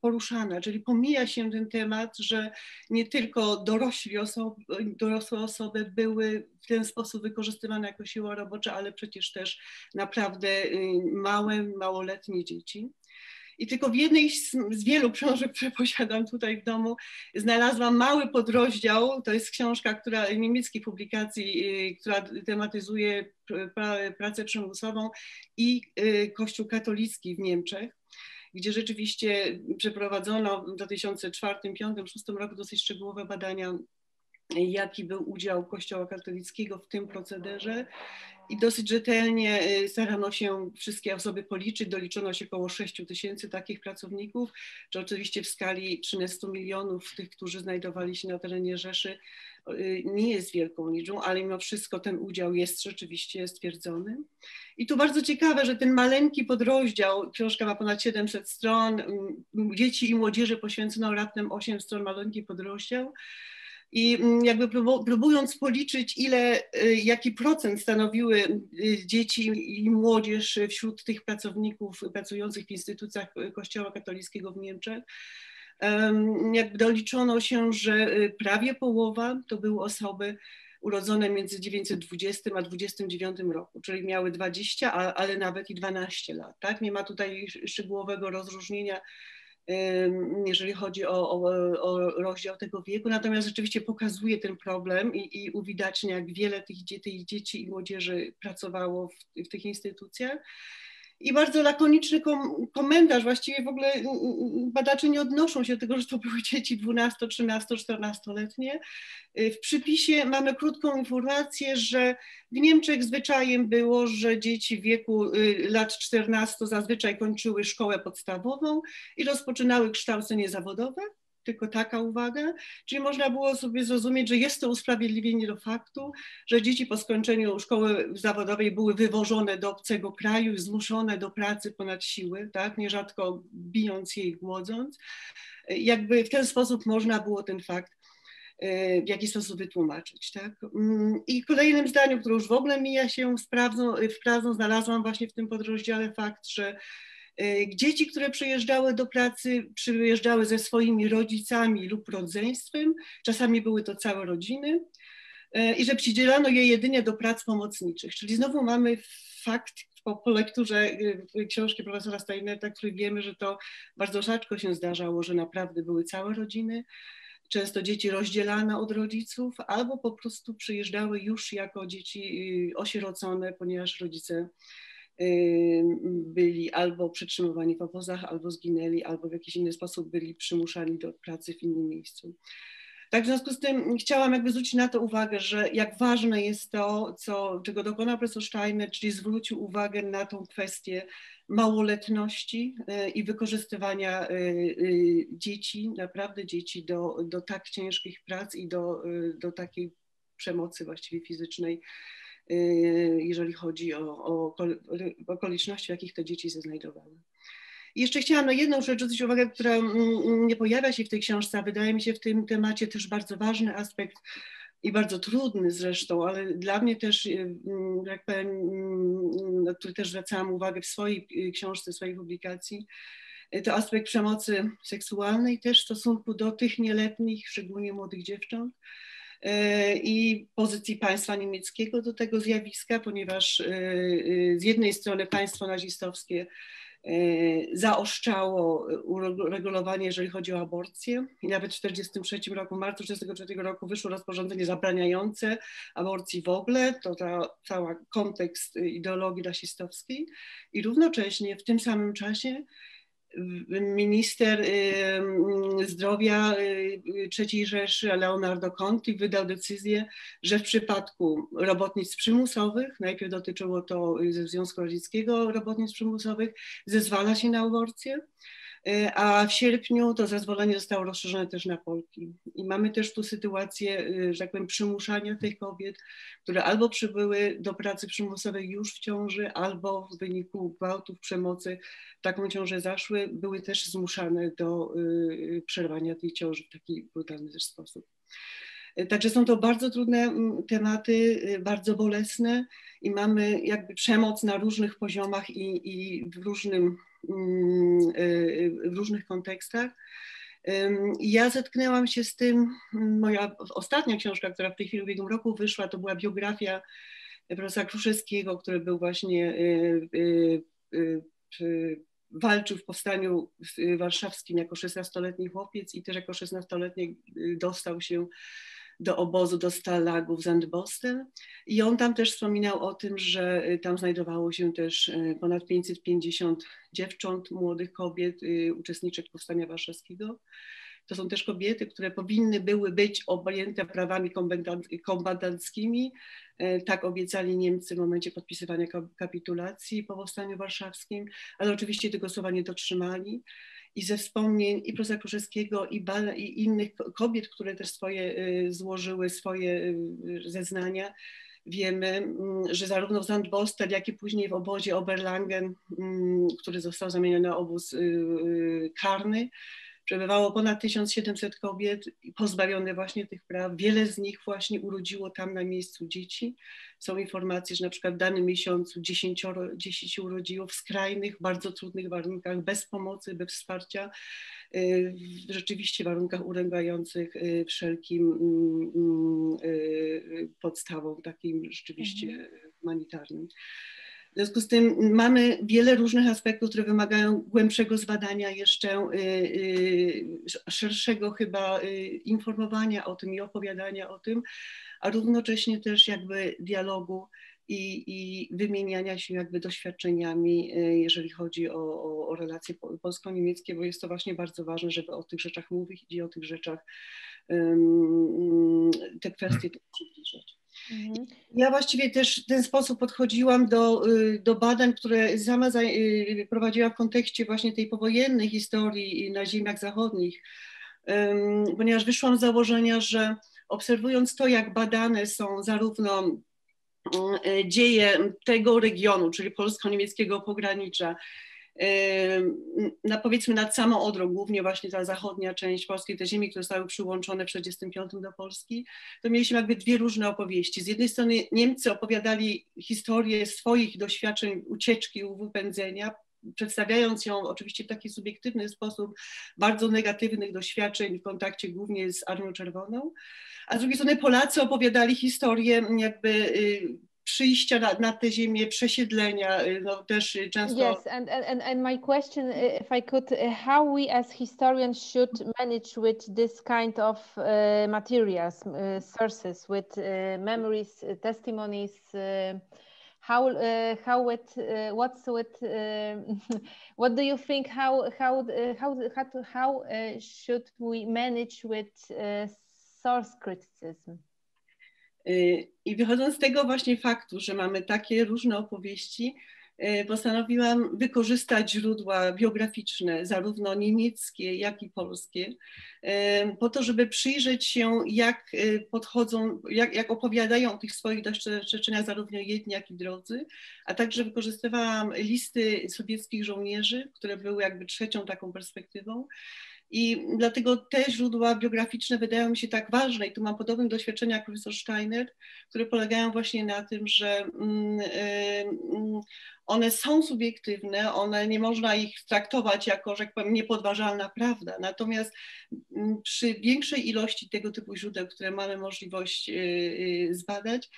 poruszana, czyli pomija się ten temat, że nie tylko dorośli osoby, dorosłe osoby były w ten sposób wykorzystywane jako siła robocza, ale przecież też naprawdę małe, małoletnie dzieci. I tylko w jednej z, z wielu książek, które posiadam tutaj w domu, znalazłam mały podrozdział, to jest książka, która niemieckiej publikacji, yy, która tematyzuje pra, pracę przymusową i yy, Kościół katolicki w Niemczech, gdzie rzeczywiście przeprowadzono w dwa tysiące czwartym, dwa tysiące piątym, dwa tysiące szóstym roku dosyć szczegółowe badania, jaki był udział Kościoła katolickiego w tym procederze i dosyć rzetelnie starano się wszystkie osoby policzyć, doliczono się około sześciu tysięcy takich pracowników, czy oczywiście w skali trzynastu milionów tych, którzy znajdowali się na terenie Rzeszy, nie jest wielką liczbą, ale mimo wszystko ten udział jest rzeczywiście stwierdzony. I tu bardzo ciekawe, że ten maleńki podrozdział, książka ma ponad siedemset stron, dzieci i młodzieży poświęcono raptem osiem stron, maleńki podrozdział. I jakby próbując policzyć, ile, jaki procent stanowiły dzieci i młodzież wśród tych pracowników pracujących w instytucjach Kościoła katolickiego w Niemczech, jakby doliczono się, że prawie połowa to były osoby urodzone między tysiąc dziewięćset dwudziestym a tysiąc dziewięćset dwudziestym dziewiątym roku, czyli miały dwadzieścia, ale nawet i dwanaście lat. Tak? Nie ma tutaj szczegółowego rozróżnienia, jeżeli chodzi o, o, o rozdział tego wieku, natomiast rzeczywiście pokazuje ten problem i, i uwidacznia, jak wiele tych, tych dzieci i młodzieży pracowało w, w tych instytucjach. I bardzo lakoniczny kom, komentarz, właściwie w ogóle badacze nie odnoszą się do tego, że to były dzieci dwunasto-, trzynasto-, czternastoletnie. W przypisie mamy krótką informację, że w Niemczech zwyczajem było, że dzieci w wieku lat czternastu zazwyczaj kończyły szkołę podstawową i rozpoczynały kształcenie zawodowe, tylko taka uwaga, czyli można było sobie zrozumieć, że jest to usprawiedliwienie do faktu, że dzieci po skończeniu szkoły zawodowej były wywożone do obcego kraju i zmuszone do pracy ponad siły, tak, nierzadko bijąc je i głodząc. Jakby w ten sposób można było ten fakt w jakiś sposób wytłumaczyć, tak? I kolejnym zdaniem, które już w ogóle mija się z prawdą, w prawdą znalazłam właśnie w tym podrozdziale fakt, że dzieci, które przyjeżdżały do pracy, przyjeżdżały ze swoimi rodzicami lub rodzeństwem, czasami były to całe rodziny, i że przydzielano je jedynie do prac pomocniczych. Czyli znowu mamy fakt po, po lekturze książki profesora Steinerta, który wiemy, że to bardzo rzadko się zdarzało, że naprawdę były całe rodziny. Często dzieci rozdzielano od rodziców albo po prostu przyjeżdżały już jako dzieci osierocone, ponieważ rodzice byli albo przetrzymywani w obozach, albo zginęli, albo w jakiś inny sposób byli przymuszani do pracy w innym miejscu. Tak, w związku z tym chciałam jakby zwrócić na to uwagę, że jak ważne jest to, co, czego dokonał profesor Steinert, czyli zwrócił uwagę na tą kwestię małoletności i wykorzystywania dzieci, naprawdę dzieci do, do tak ciężkich prac i do, do takiej przemocy właściwie fizycznej, jeżeli chodzi o, o okoliczności, w jakich te dzieci się znajdowały. I jeszcze chciałam na jedną rzecz zwrócić uwagę, która nie pojawia się w tej książce, a wydaje mi się w tym temacie też bardzo ważny aspekt i bardzo trudny zresztą, ale dla mnie też, jak powiem, na który też zwracałam uwagę w swojej książce, w swojej publikacji, to aspekt przemocy seksualnej też w stosunku do tych nieletnich, szczególnie młodych dziewcząt, i pozycji państwa niemieckiego do tego zjawiska, ponieważ z jednej strony państwo nazistowskie zaostrzało uregulowanie, jeżeli chodzi o aborcję, i nawet w tysiąc dziewięćset czterdziestym trzecim roku, w marcu tysiąc dziewięćset czterdziestego trzeciego roku wyszło rozporządzenie zabraniające aborcji w ogóle, to ta, cały kontekst ideologii rasistowskiej, i równocześnie w tym samym czasie minister zdrowia trzeciej Rzeszy Leonardo Conti wydał decyzję, że w przypadku robotnic przymusowych, najpierw dotyczyło to ze Związku Radzieckiego robotnic przymusowych, zezwala się na aborcję, a w sierpniu to zezwolenie zostało rozszerzone też na Polki. I mamy też tu sytuację, że tak powiem, przymuszania tych kobiet, które albo przybyły do pracy przymusowej już w ciąży, albo w wyniku gwałtów, przemocy w taką ciążę zaszły, były też zmuszane do y, przerwania tej ciąży w taki brutalny też sposób. Także są to bardzo trudne tematy, bardzo bolesne, i mamy jakby przemoc na różnych poziomach i, i w, różnym, w różnych kontekstach. Ja zetknęłam się z tym, moja ostatnia książka, która w tej chwili w ubiegłym roku wyszła, to była biografia profesora Kruszewskiego, który był właśnie, walczył w powstaniu warszawskim jako szesnastoletni chłopiec i też jako szesnastoletni dostał się do obozu, do Stalagu w Zandbostel, i on tam też wspominał o tym, że tam znajdowało się też ponad pięćset pięćdziesiąt dziewcząt, młodych kobiet, uczestniczek powstania warszawskiego. To są też kobiety, które powinny były być objęte prawami kombatanckimi. Tak obiecali Niemcy w momencie podpisywania kapitulacji po powstaniu warszawskim, ale oczywiście tego słowa nie dotrzymali. I ze wspomnień i profesora Kruszewskiego, i, i innych kobiet, które też swoje złożyły, swoje zeznania, wiemy, że zarówno w Zandbostel, jak i później w obozie Oberlangen, który został zamieniony na obóz karny, przebywało ponad tysiąc siedemset kobiet pozbawione właśnie tych praw. Wiele z nich właśnie urodziło tam na miejscu dzieci. Są informacje, że na przykład w danym miesiącu dziesięcioro dzieci urodziło w skrajnych, bardzo trudnych warunkach, bez pomocy, bez wsparcia, w rzeczywiście warunkach urągających wszelkim podstawom takim rzeczywiście humanitarnym. W związku z tym mamy wiele różnych aspektów, które wymagają głębszego zbadania jeszcze, y, y, szerszego chyba y, informowania o tym i opowiadania o tym, a równocześnie też jakby dialogu i, i wymieniania się jakby doświadczeniami, y, jeżeli chodzi o, o, o relacje polsko-niemieckie, bo jest to właśnie bardzo ważne, żeby o tych rzeczach mówić i o tych rzeczach y, y, te kwestie przybliżać. Ja właściwie też w ten sposób podchodziłam do, do badań, które sama prowadziłam w kontekście właśnie tej powojennej historii na ziemiach zachodnich, ponieważ wyszłam z założenia, że obserwując to, jak badane są zarówno dzieje tego regionu, czyli polsko-niemieckiego pogranicza, na powiedzmy nad samą Odrą, głównie właśnie ta zachodnia część Polski, te ziemi, które zostały przyłączone w tysiąc dziewięćset czterdziestym piątym do Polski, to mieliśmy jakby dwie różne opowieści. Z jednej strony Niemcy opowiadali historię swoich doświadczeń ucieczki, wypędzenia, przedstawiając ją oczywiście w taki subiektywny sposób, bardzo negatywnych doświadczeń w kontakcie głównie z Armią Czerwoną, a z drugiej strony Polacy opowiadali historię jakby y przyjścia na, na te ziemię, przesiedlenia, no też często... Yes, and, and, and my question, if I could, how we as historians should manage with this kind of uh, materials, uh, sources, with uh, memories, uh, testimonies, uh, how, uh, how with, uh, what's with, uh, what do you think, how, how, uh, how, how, to, how uh, should we manage with uh, source criticism? I wychodząc z tego właśnie faktu, że mamy takie różne opowieści, postanowiłam wykorzystać źródła biograficzne, zarówno niemieckie, jak i polskie, po to, żeby przyjrzeć się, jak podchodzą, jak, jak opowiadają o tych swoich doświadczeniach zarówno jedni, jak i drudzy, a także wykorzystywałam listy sowieckich żołnierzy, które były jakby trzecią taką perspektywą. I dlatego te źródła biograficzne wydają mi się tak ważne i tu mam podobne doświadczenia jak profesor Steinert, które polegają właśnie na tym, że one są subiektywne, one nie można ich traktować jako, że jak powiem, niepodważalna prawda. Natomiast przy większej ilości tego typu źródeł, które mamy możliwość zbadać,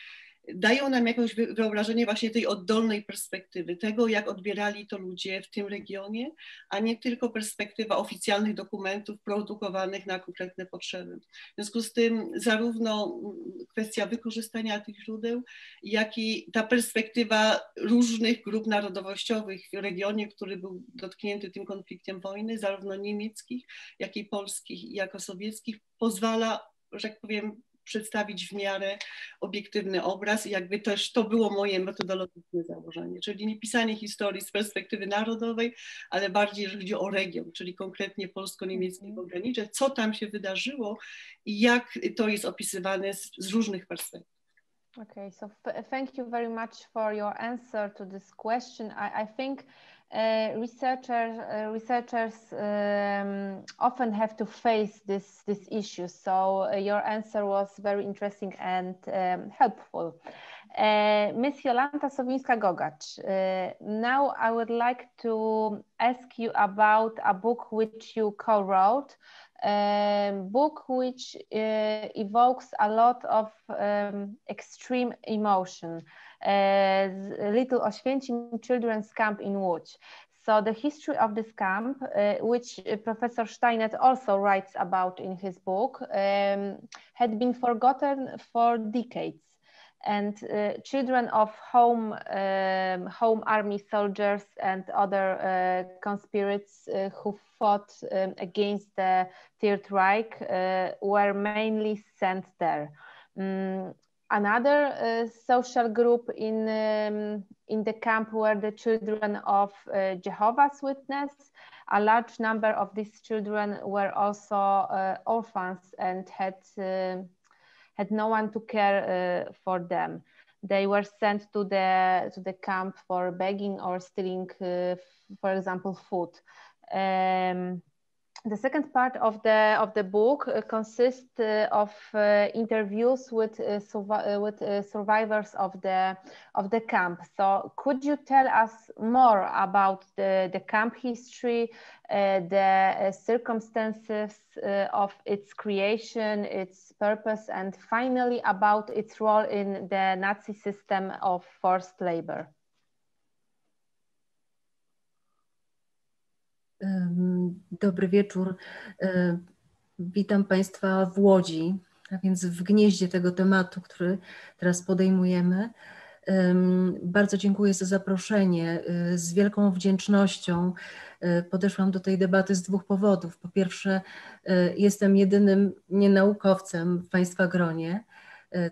dają nam jakieś wyobrażenie właśnie tej oddolnej perspektywy, tego jak odbierali to ludzie w tym regionie, a nie tylko perspektywa oficjalnych dokumentów produkowanych na konkretne potrzeby. W związku z tym zarówno kwestia wykorzystania tych źródeł, jak i ta perspektywa różnych grup narodowościowych w regionie, który był dotknięty tym konfliktem wojny, zarówno niemieckich, jak i polskich, jak i sowieckich, pozwala, że tak powiem, przedstawić w miarę obiektywny obraz i jakby też to było moje metodologiczne założenie, czyli nie pisanie historii z perspektywy narodowej, ale bardziej, jeżeli chodzi o region, czyli konkretnie polsko-niemieckie pogranicze, co tam się wydarzyło i jak to jest opisywane z, z różnych perspektyw. Okay, so thank you very much for your answer to this question. I, I think uh, researchers, uh, researchers um, often have to face this, this issue. So uh, your answer was very interesting and um, helpful. Uh, Miss Jolanta Sowińska-Gogacz, uh, now I would like to ask you about a book which you co-wrote, a book which uh, evokes a lot of um, extreme emotion, uh, Little Oświęcim Children's Camp in Łódź. So the history of this camp, uh, which Professor Steinert also writes about in his book, um, had been forgotten for decades. And uh, children of home, um, home army soldiers and other uh, conspirators uh, who fought um, against the Third Reich uh, were mainly sent there. Um, another uh, social group in, um, in the camp were the children of uh, Jehovah's Witnesses. A large number of these children were also uh, orphans and had uh, had no one to care uh, for them. They were sent to the to the camp for begging or stealing, uh, for example, food. Um, the second part of the of the book uh, consists uh, of uh, interviews with uh, survi with uh, survivors of the of the camp. So, could you tell us more about the the camp history, uh, the uh, circumstances uh, of its creation, its purpose, and finally about its role in the Nazi system of forced labor? Dobry wieczór. Witam Państwa w Łodzi, a więc w gnieździe tego tematu, który teraz podejmujemy. Bardzo dziękuję za zaproszenie. Z wielką wdzięcznością podeszłam do tej debaty z dwóch powodów. Po pierwsze, jestem jedynym nienaukowcem w Państwa gronie,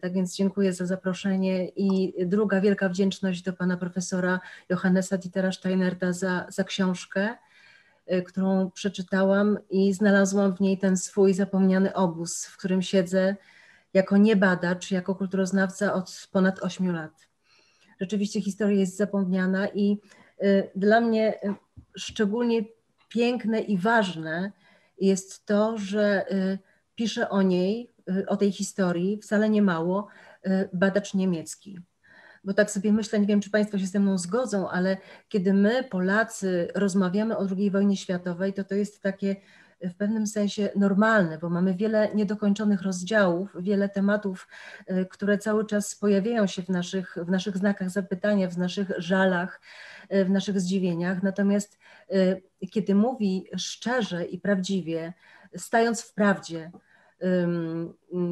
tak więc dziękuję za zaproszenie i druga wielka wdzięczność do Pana Profesora Johannesa Dietera Steinerta za, za książkę, którą przeczytałam i znalazłam w niej ten swój zapomniany obóz, w którym siedzę jako niebadacz, jako kulturoznawca od ponad ośmiu lat. Rzeczywiście historia jest zapomniana i dla mnie szczególnie piękne i ważne jest to, że pisze o niej, o tej historii wcale nie mało badacz niemiecki. Bo tak sobie myślę, nie wiem, czy Państwo się ze mną zgodzą, ale kiedy my, Polacy, rozmawiamy o drugiej wojnie światowej, to to jest takie w pewnym sensie normalne, bo mamy wiele niedokończonych rozdziałów, wiele tematów, które cały czas pojawiają się w naszych, w naszych znakach zapytania, w naszych żalach, w naszych zdziwieniach. Natomiast kiedy mówi szczerze i prawdziwie, stając w prawdzie,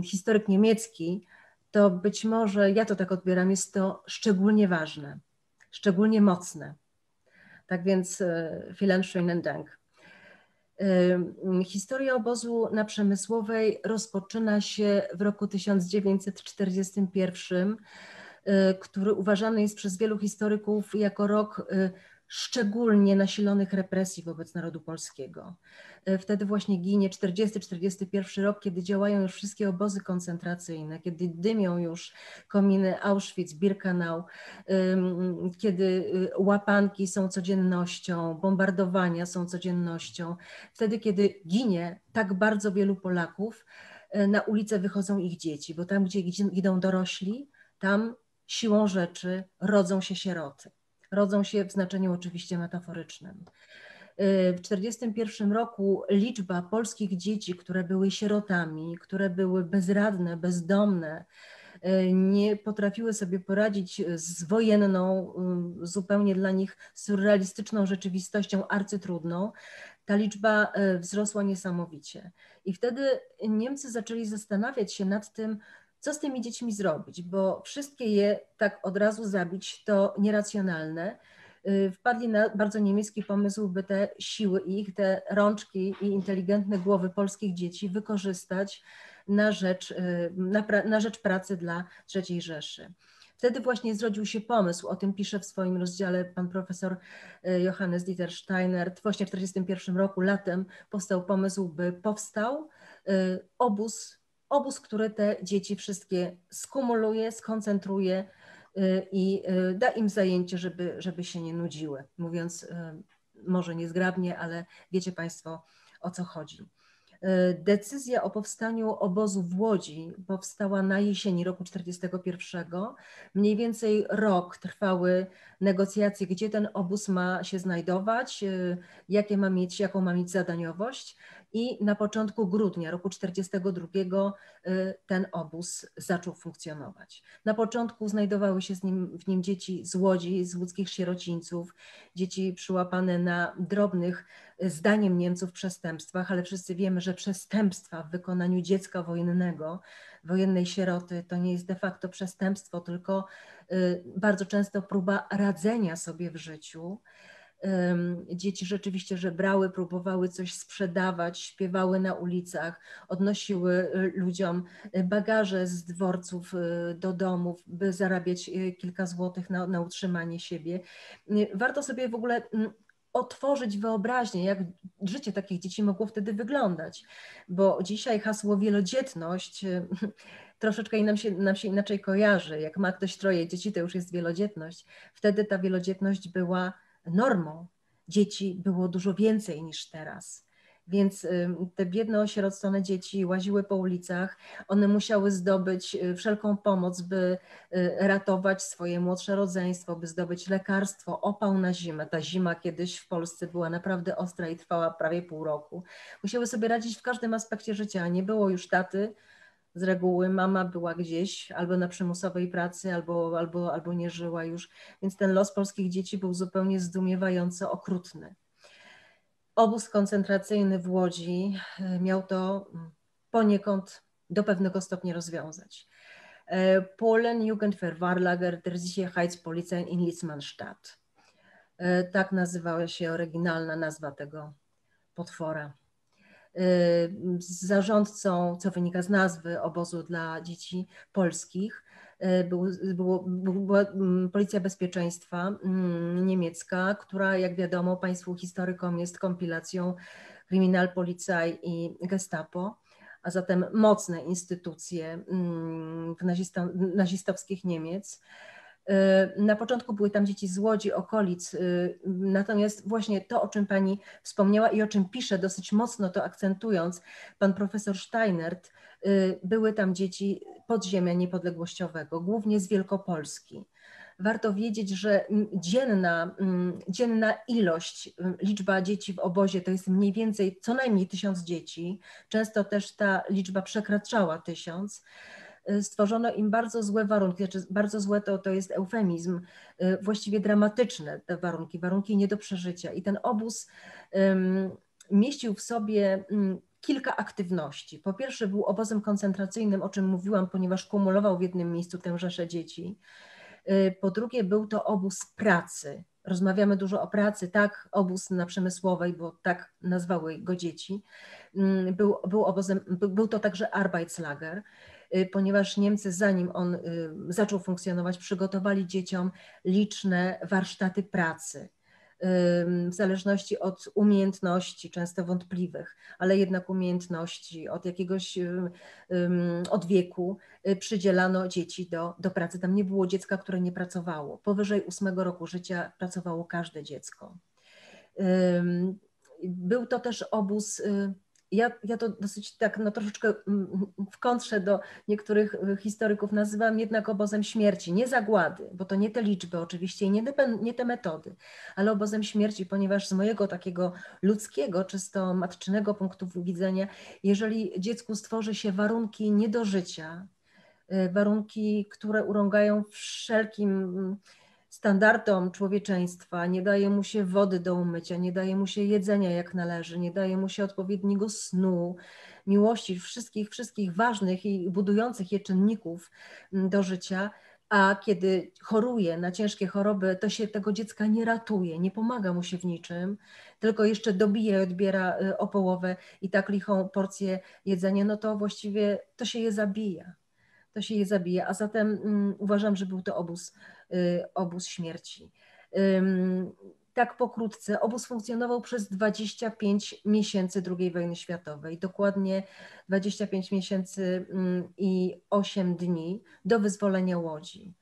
historyk niemiecki, to być może, ja to tak odbieram, jest to szczególnie ważne, szczególnie mocne. Tak więc vielen schönen Dank. Historia obozu na Przemysłowej rozpoczyna się w roku tysiąc dziewięćset czterdziestym pierwszym, który uważany jest przez wielu historyków jako rok szczególnie nasilonych represji wobec narodu polskiego. Wtedy właśnie ginie czterdziesty czterdziesty pierwszy rok, kiedy działają już wszystkie obozy koncentracyjne, kiedy dymią już kominy Auschwitz, Birkenau, kiedy łapanki są codziennością, bombardowania są codziennością. Wtedy, kiedy ginie tak bardzo wielu Polaków, na ulicę wychodzą ich dzieci, bo tam, gdzie giną dorośli, tam siłą rzeczy rodzą się sieroty. Rodzą się w znaczeniu oczywiście metaforycznym. W tysiąc dziewięćset czterdziestym pierwszym roku liczba polskich dzieci, które były sierotami, które były bezradne, bezdomne, nie potrafiły sobie poradzić z wojenną, zupełnie dla nich surrealistyczną rzeczywistością, arcytrudną, ta liczba wzrosła niesamowicie. I wtedy Niemcy zaczęli zastanawiać się nad tym, co z tymi dziećmi zrobić, bo wszystkie je tak od razu zabić to nieracjonalne. Wpadli na bardzo niemiecki pomysł, by te siły ich, te rączki i inteligentne głowy polskich dzieci wykorzystać na rzecz, na, na rzecz pracy dla trzeciej Rzeszy. Wtedy właśnie zrodził się pomysł, o tym pisze w swoim rozdziale pan profesor Johannes Dieter Steinert. Właśnie w tysiąc dziewięćset czterdziestym pierwszym roku latem powstał pomysł, by powstał obóz Obóz, który te dzieci wszystkie skumuluje, skoncentruje i da im zajęcie, żeby, żeby się nie nudziły. Mówiąc może niezgrabnie, ale wiecie Państwo, o co chodzi. Decyzja o powstaniu obozu w Łodzi powstała na jesieni roku tysiąc dziewięćset czterdziestego pierwszego. Mniej więcej rok trwały negocjacje, gdzie ten obóz ma się znajdować, jakie ma mieć, jaką ma mieć zadaniowość. I na początku grudnia roku tysiąc dziewięćset czterdziestego drugiego ten obóz zaczął funkcjonować. Na początku znajdowały się z nim, w nim dzieci z Łodzi, z łódzkich sierocińców, dzieci przyłapane na drobnych, zdaniem Niemców, przestępstwach, ale wszyscy wiemy, że przestępstwa w wykonaniu dziecka wojennego, wojennej sieroty, to nie jest de facto przestępstwo, tylko bardzo często próba radzenia sobie w życiu. Dzieci rzeczywiście żebrały, próbowały coś sprzedawać, śpiewały na ulicach, odnosiły ludziom bagaże z dworców do domów, by zarabiać kilka złotych na, na utrzymanie siebie. Warto sobie w ogóle otworzyć wyobraźnię, jak życie takich dzieci mogło wtedy wyglądać, bo dzisiaj hasło wielodzietność troszeczkę nam się, nam się inaczej kojarzy. Jak ma ktoś troje dzieci, to już jest wielodzietność. Wtedy ta wielodzietność była normą. Dzieci było dużo więcej niż teraz. Więc te biedne osierocone dzieci łaziły po ulicach, one musiały zdobyć wszelką pomoc, by ratować swoje młodsze rodzeństwo, by zdobyć lekarstwo, opał na zimę. Ta zima kiedyś w Polsce była naprawdę ostra i trwała prawie pół roku. Musiały sobie radzić w każdym aspekcie życia. Nie było już taty, z reguły mama była gdzieś albo na przymusowej pracy, albo, albo, albo nie żyła już, więc ten los polskich dzieci był zupełnie zdumiewająco okrutny. Obóz koncentracyjny w Łodzi miał to poniekąd do pewnego stopnia rozwiązać. Polen Jugendverwahrlager der Sicherheitspolizei in Litzmannstadt. Tak nazywała się oryginalna nazwa tego potwora. Zarządcą, co wynika z nazwy, obozu dla dzieci polskich był, było, była Policja Bezpieczeństwa niemiecka, która, jak wiadomo, państwu historykom jest kompilacją Kriminalpolizei i Gestapo, a zatem mocne instytucje w nazisto, nazistowskich Niemiec. Na początku były tam dzieci z Łodzi, okolic, natomiast właśnie to, o czym pani wspomniała i o czym pisze, dosyć mocno to akcentując, pan profesor Steinert, były tam dzieci podziemia niepodległościowego, głównie z Wielkopolski. Warto wiedzieć, że dzienna, dzienna ilość, liczba dzieci w obozie to jest mniej więcej co najmniej tysiąc dzieci, często też ta liczba przekraczała tysiąc. Stworzono im bardzo złe warunki, znaczy bardzo złe to, to jest eufemizm, właściwie dramatyczne te warunki, warunki nie do przeżycia. I ten obóz um, mieścił w sobie um, kilka aktywności. Po pierwsze był obozem koncentracyjnym, o czym mówiłam, ponieważ kumulował w jednym miejscu tę rzeszę dzieci. Po drugie był to obóz pracy. Rozmawiamy dużo o pracy, tak, obóz na Przemysłowej, bo tak nazwały go dzieci. Był, był, obozem, był to także Arbeitslager, ponieważ Niemcy, zanim on zaczął funkcjonować, przygotowali dzieciom liczne warsztaty pracy, w zależności od umiejętności, często wątpliwych, ale jednak umiejętności, od jakiegoś od wieku przydzielano dzieci do, do pracy. Tam nie było dziecka, które nie pracowało. Powyżej ósmego roku życia pracowało każde dziecko. Był to też obóz, ja, ja to dosyć tak no, troszeczkę w kontrze do niektórych historyków nazywam jednak obozem śmierci, nie zagłady, bo to nie te liczby oczywiście i nie, nie te metody, ale obozem śmierci, ponieważ z mojego takiego ludzkiego, czysto matczynego punktu widzenia, jeżeli dziecku stworzy się warunki nie do życia, warunki, które urągają wszelkim standardom człowieczeństwa, nie daje mu się wody do umycia, nie daje mu się jedzenia jak należy, nie daje mu się odpowiedniego snu, miłości, wszystkich, wszystkich ważnych i budujących je czynników do życia, a kiedy choruje na ciężkie choroby, to się tego dziecka nie ratuje, nie pomaga mu się w niczym, tylko jeszcze dobija i odbiera o połowę i tak lichą porcję jedzenia, no to właściwie to się je zabija. To się je zabija, a zatem um, uważam, że był to obóz, y, obóz śmierci. Ym, tak pokrótce, obóz funkcjonował przez dwadzieścia pięć miesięcy drugiej wojny światowej, dokładnie dwadzieścia pięć miesięcy y, i osiem dni do wyzwolenia Łodzi.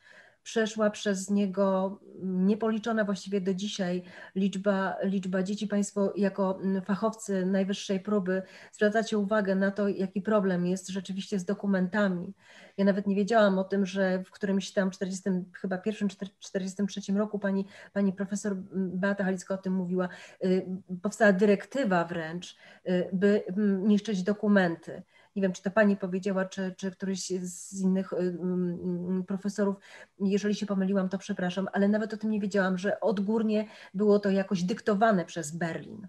Przeszła przez niego niepoliczona właściwie do dzisiaj liczba, liczba dzieci. Państwo jako fachowcy najwyższej próby zwracacie uwagę na to, jaki problem jest rzeczywiście z dokumentami. Ja nawet nie wiedziałam o tym, że w którymś tam czterdziestym, chyba pierwszym, czterdziestym trzecim roku pani, pani profesor Beata Halicka o tym mówiła, powstała dyrektywa wręcz, by niszczyć dokumenty. Nie wiem, czy to pani powiedziała, czy, czy któryś z innych profesorów, jeżeli się pomyliłam, to przepraszam, ale nawet o tym nie wiedziałam, że odgórnie było to jakoś dyktowane przez Berlin.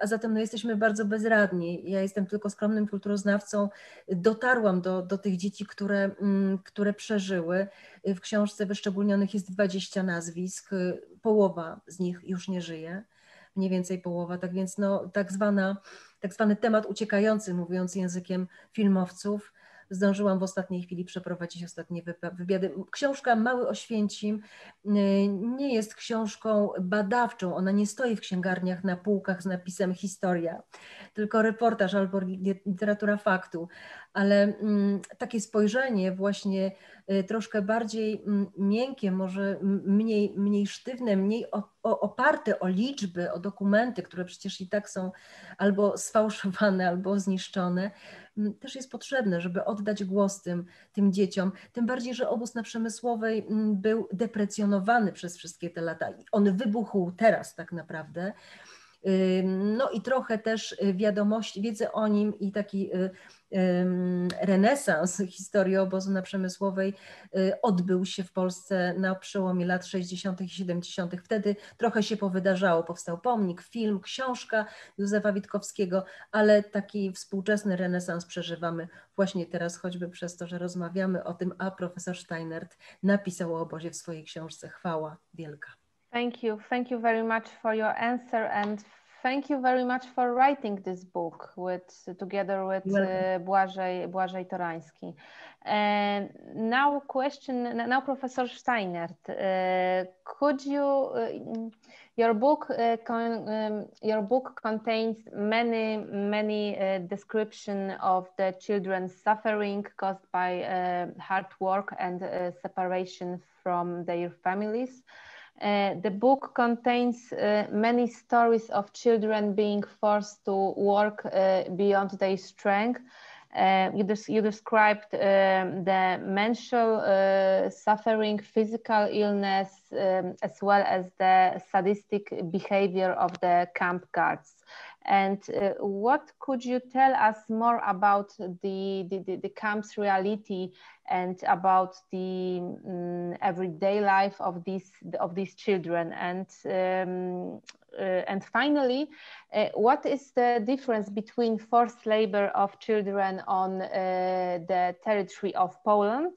A zatem no, jesteśmy bardzo bezradni. Ja jestem tylko skromnym kulturoznawcą. Dotarłam do, do tych dzieci, które, które przeżyły. W książce wyszczególnionych jest dwadzieścia nazwisk. Połowa z nich już nie żyje. Mniej więcej połowa, tak więc no, tak, zwana, tak zwany temat uciekający, mówiąc językiem filmowców. Zdążyłam w ostatniej chwili przeprowadzić ostatnie wywiady. Książka Mały Oświęcim nie jest książką badawczą, ona nie stoi w księgarniach na półkach z napisem historia, tylko reportaż albo literatura faktu, ale takie spojrzenie właśnie troszkę bardziej miękkie, może mniej, mniej sztywne, mniej oparte o liczby, o dokumenty, które przecież i tak są albo sfałszowane, albo zniszczone, też jest potrzebne, żeby oddać głos tym, tym dzieciom, tym bardziej, że obóz na Przemysłowej był deprecjonowany przez wszystkie te lata. On wybuchł teraz tak naprawdę. No i trochę też wiadomości, wiedzy o nim i taki renesans historii obozu na Przemysłowej odbył się w Polsce na przełomie lat sześćdziesiątych i siedemdziesiątych. Wtedy trochę się powydarzało, powstał pomnik, film, książka Józefa Witkowskiego, ale taki współczesny renesans przeżywamy właśnie teraz, choćby przez to, że rozmawiamy o tym, a profesor Steinert napisał o obozie w swojej książce. Chwała wielka. Thank you. Thank you very much for your answer and Thank you very much for writing this book with together with uh, Błażej, Błażej Torański. And now question, now Professor Steinert, uh, could you, uh, your book, uh, con, um, your book contains many, many uh, description of the children's suffering caused by uh, hard work and uh, separation from their families. Uh, the book contains uh, many stories of children being forced to work uh, beyond their strength. Uh, you, des you described um, the mental uh, suffering, physical illness, um, as well as the sadistic behavior of the camp guards. And uh, what could you tell us more about the, the, the, the camp's reality and about the um, everyday life of these, of these children? And, um, uh, and finally, uh, what is the difference between forced labor of children on uh, the territory of Poland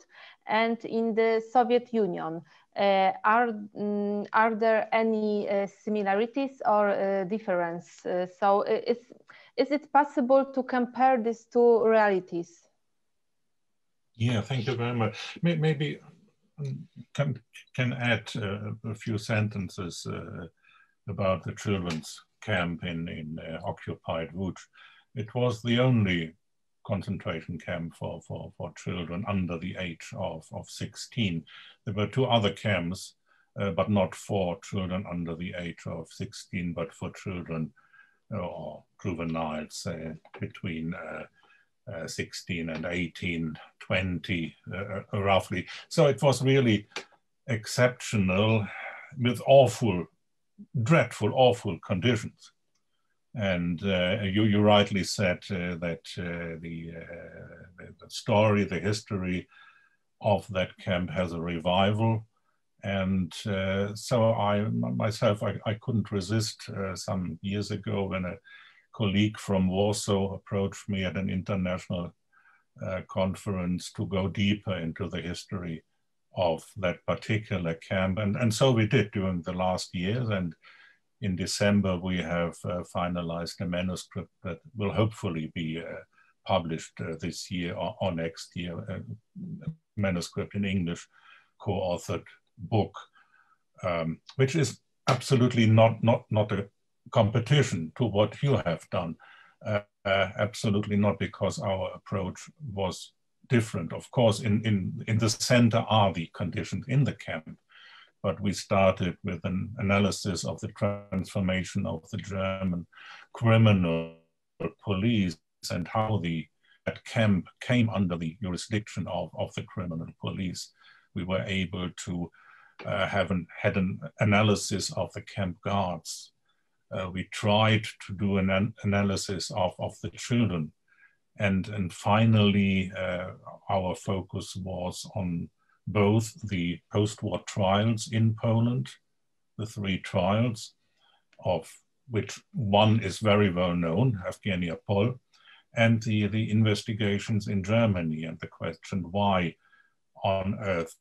and in the Soviet Union? Uh, are, um, are there any uh, similarities or uh, difference? Uh, so is, is it possible to compare these two realities? Yeah, thank you very much. Maybe can, can add uh, a few sentences uh, about the children's camp in, in uh, occupied Łódź. It was the only concentration camp for, for, for children under the age of, of sixteen. There were two other camps, uh, but not for children under the age of sixteen, but for children uh, or juveniles uh, between uh, uh, sixteen and eighteen, twenty, uh, roughly. So it was really exceptional with awful, dreadful, awful conditions. And uh, you, you rightly said uh, that uh, the, uh, the story, the history of that camp has a revival. And uh, so I myself, I, I couldn't resist uh, some years ago when a colleague from Warsaw approached me at an international uh, conference to go deeper into the history of that particular camp. And, and so we did during the last years. And in December, we have uh, finalized a manuscript that will hopefully be uh, published uh, this year or, or next year, a manuscript in English, co-authored book, um, which is absolutely not, not, not a competition to what you have done. Uh, uh, absolutely not, because our approach was different. Of course, in, in, in the center are the conditions in the camp. But we started with an analysis of the transformation of the German criminal police and how the that camp came under the jurisdiction of, of the criminal police. We were able to uh, have an, had an analysis of the camp guards. Uh, we tried to do an, an analysis of, of the children. And, and finally, uh, our focus was on both the post-war trials in Poland, the three trials, of which one is very well known, Eugenia Pol, and the, the investigations in Germany, and the question why on earth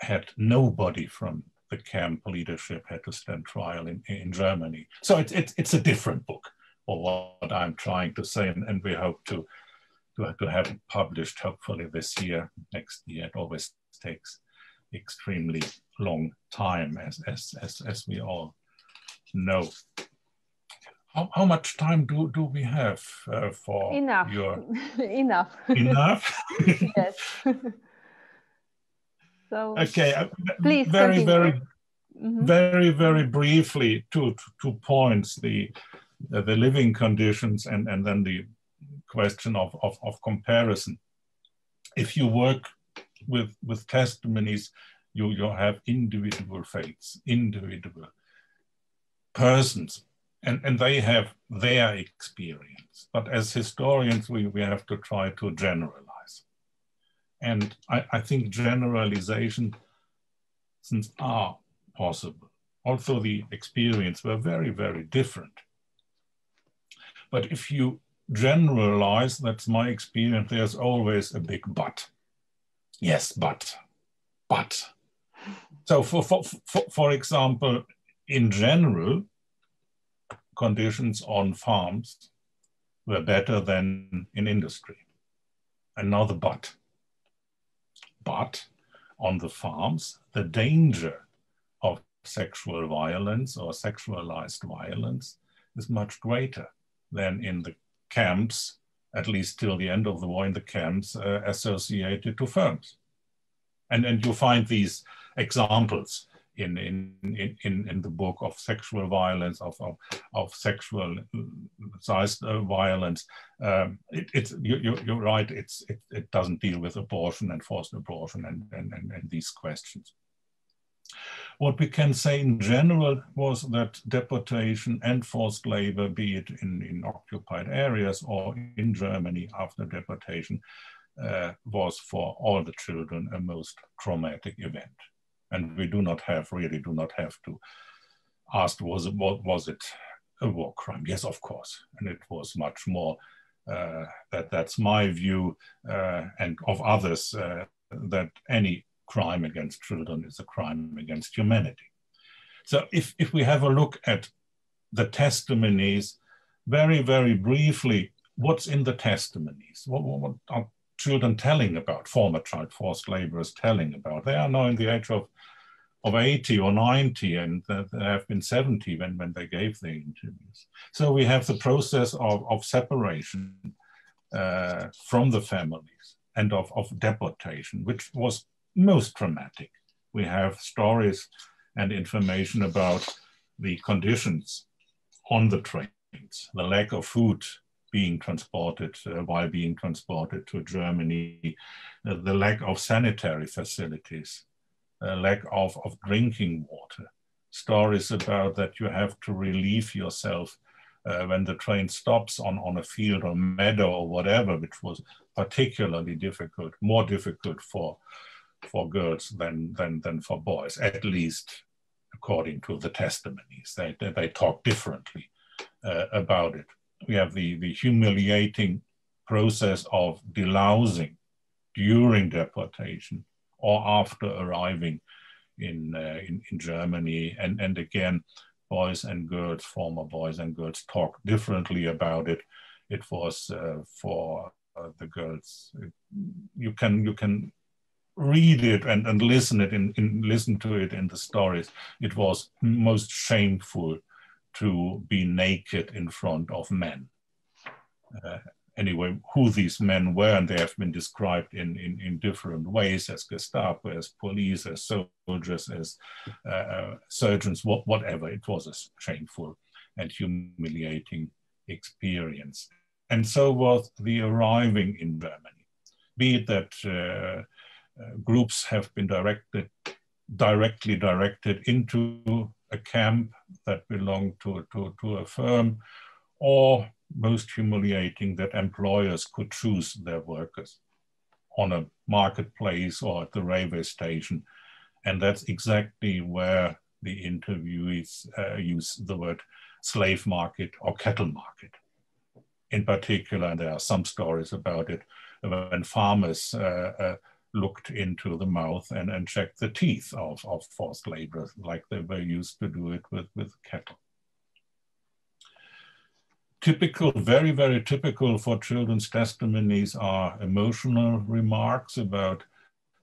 had nobody from the camp leadership had to stand trial in, in Germany. So it, it, it's a different book, or what I'm trying to say, and, and we hope to, to, to have it published hopefully this year, next year. It always takes extremely long time, as, as, as, as we all know. How, how much time do, do we have uh, for enough. your... Enough. Enough? Yes. So okay, uh, please very, continue. very, mm-hmm. very, very briefly, two, two points, the, uh, the living conditions and, and then the question of, of, of comparison. If you work With, with testimonies, you, you have individual fates, individual persons, and, and they have their experience. But as historians, we, we have to try to generalize. And I, I think generalizations are possible. Also, the experience were very, very different. But if you generalize, that's my experience, there's always a big but. Yes, but, but. So for, for, for, for example, in general, conditions on farms were better than in industry. And now the but. But on the farms, the danger of sexual violence or sexualized violence is much greater than in the camps, at least till the end of the war, in the camps uh, associated to firms. And, and you find these examples in, in, in, in the book of sexual violence, of, of, of sexual sized uh, violence. Um, it, it's, you, you, you're right, it's, it, it doesn't deal with abortion and forced abortion and, and, and, and these questions. What we can say in general was that deportation and forced labor, be it in, in occupied areas or in Germany after deportation, uh, was for all the children a most traumatic event. And we do not have, really do not have to ask, was it, was it a war crime? Yes, of course. And it was much more, uh, that, that's my view uh, and of others, uh, that any crime against children is a crime against humanity. So if, if we have a look at the testimonies, very, very briefly, what's in the testimonies? What, what are children telling about, former child forced laborers telling about? They are now in the age of, of eighty or ninety, and there have been seventy when, when they gave the interviews. So we have the process of, of separation uh, from the families and of, of deportation, which was most traumatic. We have stories and information about the conditions on the trains, the lack of food being transported uh, while being transported to Germany, uh, the lack of sanitary facilities, uh, lack of, of drinking water, stories about that you have to relieve yourself uh, when the train stops on, on a field or meadow or whatever, which was particularly difficult, more difficult for for girls than, than, than for boys, at least according to the testimonies. They, they, they talk differently uh, about it. We have the, the humiliating process of delousing during deportation or after arriving in, uh, in, in Germany. And, and again, boys and girls, former boys and girls talk differently about it. It was uh, for uh, the girls, you can, you can, read it and, and listen it in, in listen to it in the stories. It was most shameful to be naked in front of men. Uh, anyway, who these men were, and they have been described in, in, in different ways, as Gestapo, as police, as soldiers, as uh, surgeons, what, whatever. It was a shameful and humiliating experience. And so was the arriving in Germany, be it that uh, Uh, groups have been directed, directly directed into a camp that belonged to, to, to a firm, or most humiliating, that employers could choose their workers on a marketplace or at the railway station. And that's exactly where the interviewees uh, use the word slave market or cattle market. In particular, and there are some stories about it, when farmers uh, uh, looked into the mouth and, and checked the teeth of, of forced laborers, like they were used to do it with, with cattle. Typical, very, very typical for children's testimonies are emotional remarks about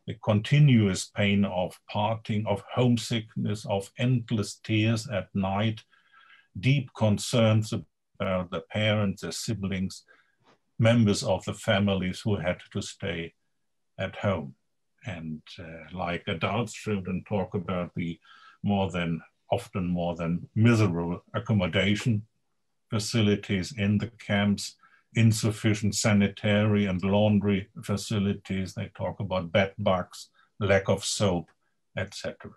the continuous pain of parting, of homesickness, of endless tears at night, deep concerns about the parents, their siblings, members of the families who had to stay at home. And uh, like adults, children talk about the more than, often more than miserable accommodation facilities in the camps, insufficient sanitary and laundry facilities. They talk about bed bugs, lack of soap, et cetera.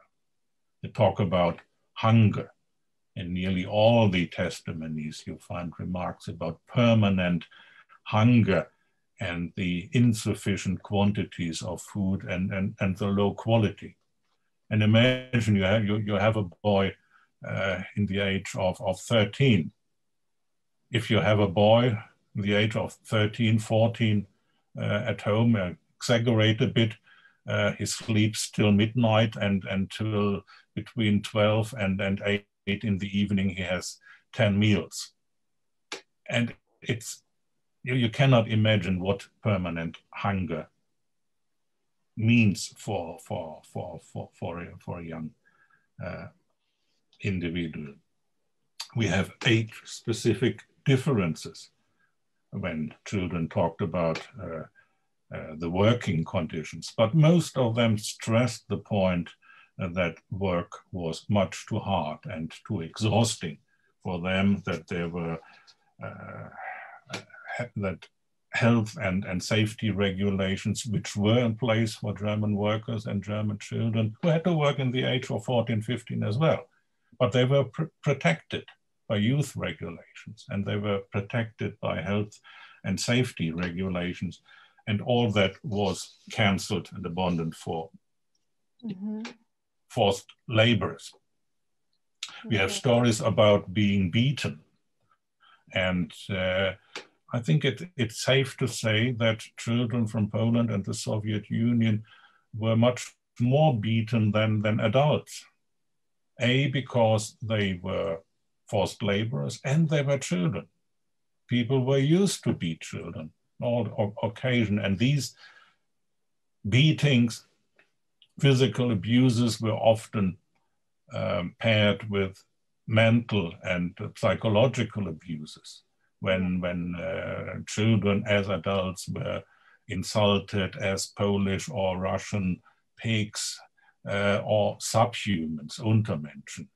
They talk about hunger. In nearly all the testimonies, you find remarks about permanent hunger and the insufficient quantities of food and, and, and the low quality. And imagine you have, you, you have a boy uh, in the age of, of thirteen. If you have a boy in the age of thirteen, fourteen uh, at home, uh, exaggerate a bit, uh, he sleeps till midnight and until between twelve and, and eight in the evening he has ten meals. And it's, you, you cannot imagine what permanent hunger means for, for, for, for, for, a, for a young uh, individual. We have eight specific differences when children talked about uh, uh, the working conditions, but most of them stressed the point uh, that work was much too hard and too exhausting for them, that they were uh, that health and, and safety regulations which were in place for German workers and German children who had to work in the age of fourteen, fifteen as well, but they were pr protected by youth regulations, and they were protected by health and safety regulations, and all that was cancelled and abandoned for mm-hmm. forced laborers. Mm-hmm. We have stories about being beaten, and uh, I think it, it's safe to say that children from Poland and the Soviet Union were much more beaten than, than adults. A, because they were forced laborers, and they were children. People were used to beat children on occasion, and these beatings, physical abuses, were often um, paired with mental and psychological abuses. When, when uh, children as adults were insulted as Polish or Russian pigs uh, or subhumans, Untermenschen.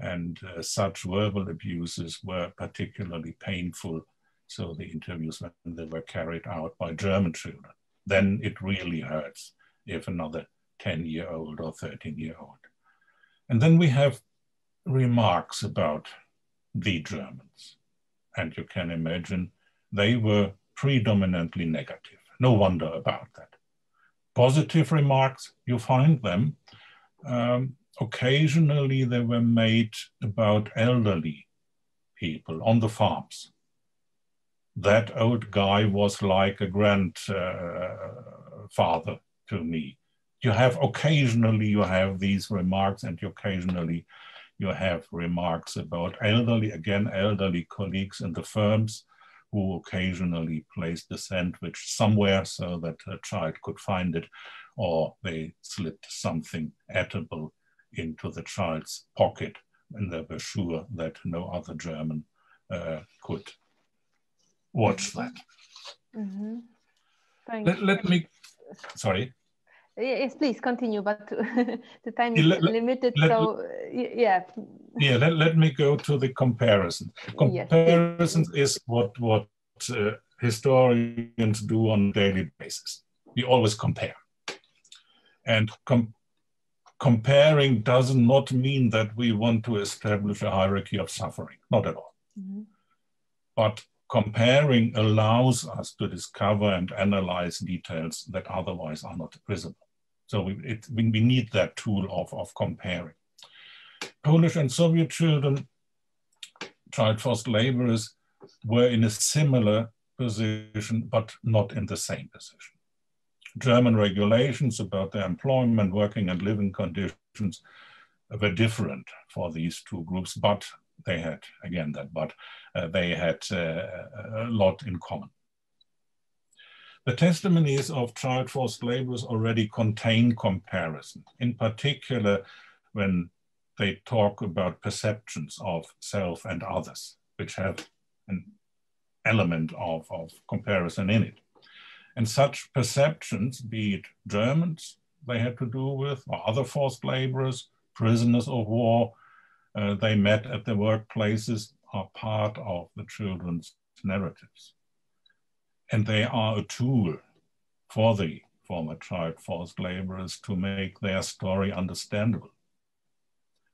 And uh, such verbal abuses were particularly painful. So the interviews, when they were carried out by German children, then it really hurts if another ten-year-old or thirteen-year-old. And then we have remarks about the Germans. And you can imagine they were predominantly negative. No wonder about that. Positive remarks, you find them. Um, Occasionally, they were made about elderly people on the farms. That old guy was like a grandfather uh, to me. You have occasionally, you have these remarks, and occasionally you have remarks about elderly, again, elderly colleagues in the firms who occasionally placed the sandwich somewhere so that a child could find it, or they slipped something edible into the child's pocket, and they were sure that no other German uh, could watch that. Mm-hmm. Thank let, you. let me, sorry. Yes, please continue, but the time is let, limited, let, so let, yeah. Yeah, let, let me go to the comparison. Comparisons yes. is what, what uh, historians do on a daily basis. We always compare. And com Comparing does not mean that we want to establish a hierarchy of suffering, not at all. Mm-hmm. But comparing allows us to discover and analyze details that otherwise are not visible. So we, it, we need that tool of, of comparing. Polish and Soviet children, child forced laborers, were in a similar position, but not in the same position. German regulations about their employment, working and living conditions were different for these two groups, but they had, again that but, uh, they had uh, a lot in common. The testimonies of child forced laborers already contain comparison, in particular when they talk about perceptions of self and others, which have an element of, of comparison in it. And such perceptions, be it Germans they had to do with, or other forced laborers, prisoners of war, uh, they met at their workplaces, are part of the children's narratives. And they are a tool for the former child forced laborers to make their story understandable.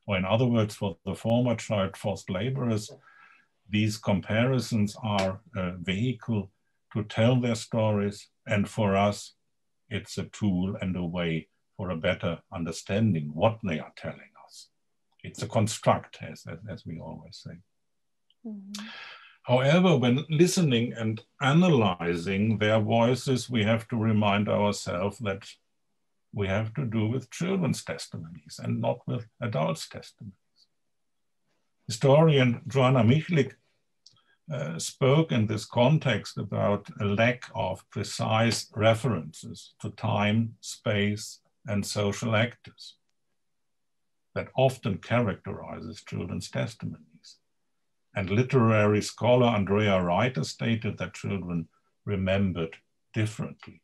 Or in other words, for the former child forced laborers, these comparisons are a vehicle to tell their stories, and for us, it's a tool and a way for a better understanding what they are telling us. It's a construct, as, as, as we always say. Mm-hmm. However, when listening and analyzing their voices, we have to remind ourselves that we have to do with children's testimonies and not with adults' testimonies. Historian Joanna Nikel uh, spoke in this context about a lack of precise references to time, space, and social actors that often characterizes children's testimonies. And literary scholar Andrea Reiter stated that children remembered differently.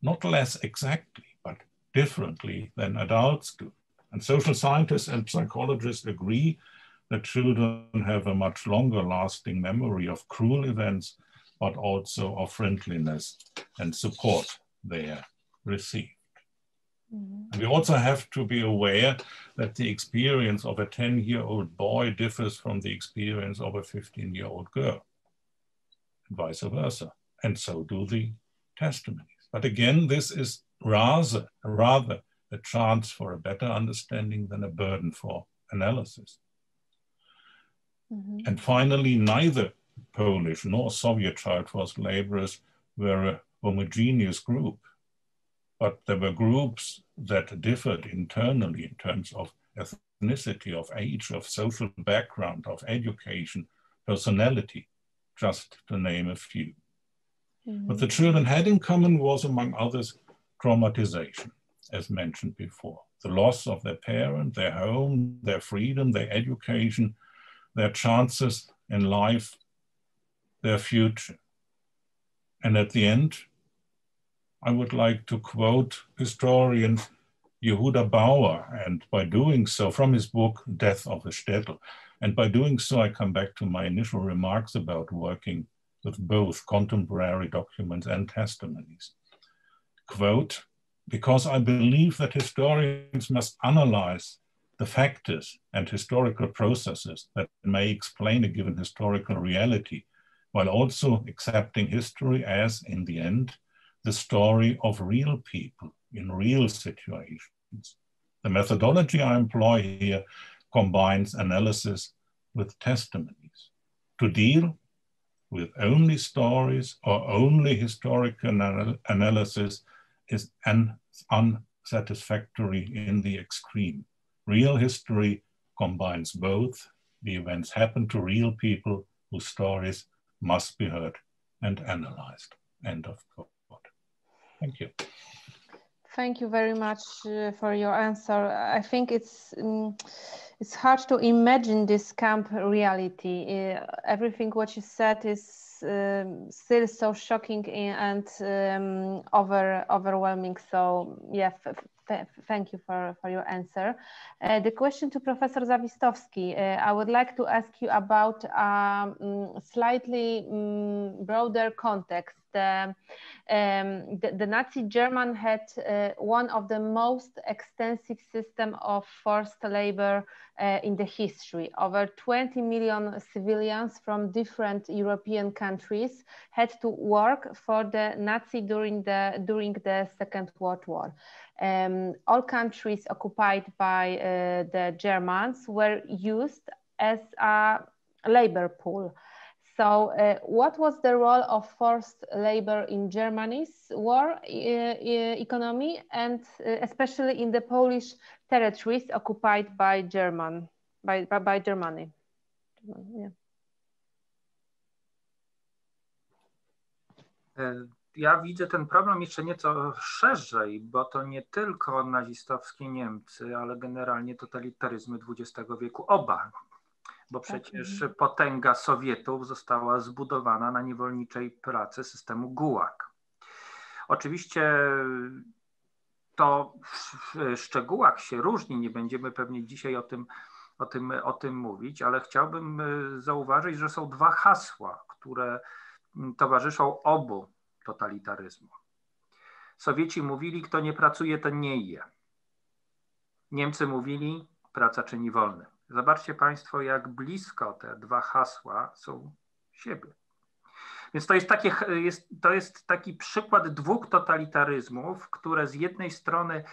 Not less exactly, but differently than adults do. And social scientists and psychologists agree that children have a much longer lasting memory of cruel events, but also of friendliness and support they receive. And we also have to be aware that the experience of a ten-year-old boy differs from the experience of a fifteen-year-old girl, and vice versa, and so do the testimonies. But again, this is rather, rather a chance for a better understanding than a burden for analysis. Mm-hmm. And finally, neither Polish nor Soviet child force laborers were a homogeneous group, but there were groups that differed internally in terms of ethnicity, of age, of social background, of education, personality, just to name a few. Mm-hmm. What the children had in common was, among others, traumatization, as mentioned before. The loss of their parent, their home, their freedom, their education, their chances in life, their future. And at the end, I would like to quote historian Yehuda Bauer, and by doing so, from his book, Death of a Shtetl. And by doing so, I come back to my initial remarks about working with both contemporary documents and testimonies. Quote, because I believe that historians must analyze the factors and historical processes that may explain a given historical reality, while also accepting history as, in the end, the story of real people in real situations. The methodology I employ here combines analysis with testimonies. To deal with only stories or only historical anal analysis is un unsatisfactory in the extreme. Real history combines both. The events happen to real people whose stories must be heard and analyzed. End of quote. Thank you. Thank you very much uh, for your answer. I think it's um, it's hard to imagine this camp reality. Uh, everything what you said is um, still so shocking and um, over overwhelming. So yeah, th thank you for for your answer. Uh, the question to Professor Zawistowski. Uh, I would like to ask you about um, slightly um, broader context. The, um, the, the Nazi German had uh, one of the most extensive system of forced labor uh, in the history. Over twenty million civilians from different European countries had to work for the Nazi during the, during the Second World War. Um, all countries occupied by uh, the Germans were used as a labor pool. So uh, what was the role of forced labor in Germany's war uh, economy and uh, especially in the Polish territories occupied by German, by, by, by Germany? Yeah. Ja widzę ten problem jeszcze nieco szerzej, bo to nie tylko nazistowskie Niemcy, ale generalnie totalitaryzmy dwudziestego wieku oba. Bo przecież potęga Sowietów została zbudowana na niewolniczej pracy systemu gułag. Oczywiście to w szczegółach się różni, nie będziemy pewnie dzisiaj o tym, o tym, o tym mówić, ale chciałbym zauważyć, że są dwa hasła, które towarzyszą obu totalitaryzmom. Sowieci mówili, kto nie pracuje, ten nie je. Niemcy mówili, praca czyni wolnym. Zobaczcie Państwo, jak blisko te dwa hasła są siebie. Więc to jest, takie, jest, to jest taki przykład dwóch totalitaryzmów, które z jednej strony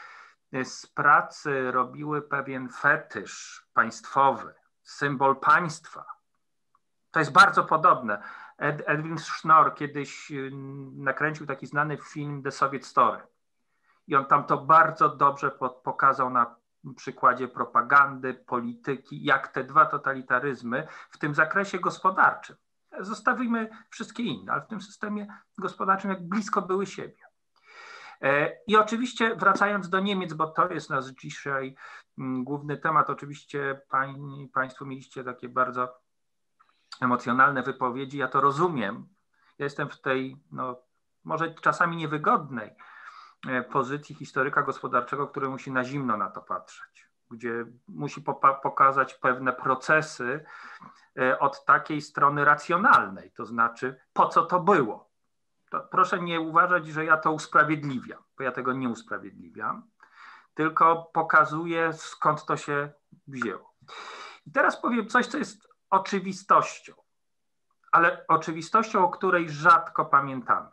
z pracy robiły pewien fetysz państwowy, symbol państwa. To jest bardzo podobne. Ed, Edwin Schnorr kiedyś nakręcił taki znany film The Soviet Story i on tam to bardzo dobrze pokazał na przykładzie propagandy, polityki, jak te dwa totalitaryzmy w tym zakresie gospodarczym. Zostawimy wszystkie inne, ale w tym systemie gospodarczym jak blisko były siebie. I oczywiście wracając do Niemiec, bo to jest nasz dzisiaj główny temat, oczywiście pani, Państwo mieliście takie bardzo emocjonalne wypowiedzi, ja to rozumiem. Ja jestem w tej, no, może czasami niewygodnej pozycji historyka gospodarczego, który musi na zimno na to patrzeć, gdzie musi pokazać pewne procesy od takiej strony racjonalnej, to znaczy po co to było. To proszę nie uważać, że ja to usprawiedliwiam, bo ja tego nie usprawiedliwiam, tylko pokazuję, skąd to się wzięło. I teraz powiem coś, co jest oczywistością, ale oczywistością, o której rzadko pamiętamy.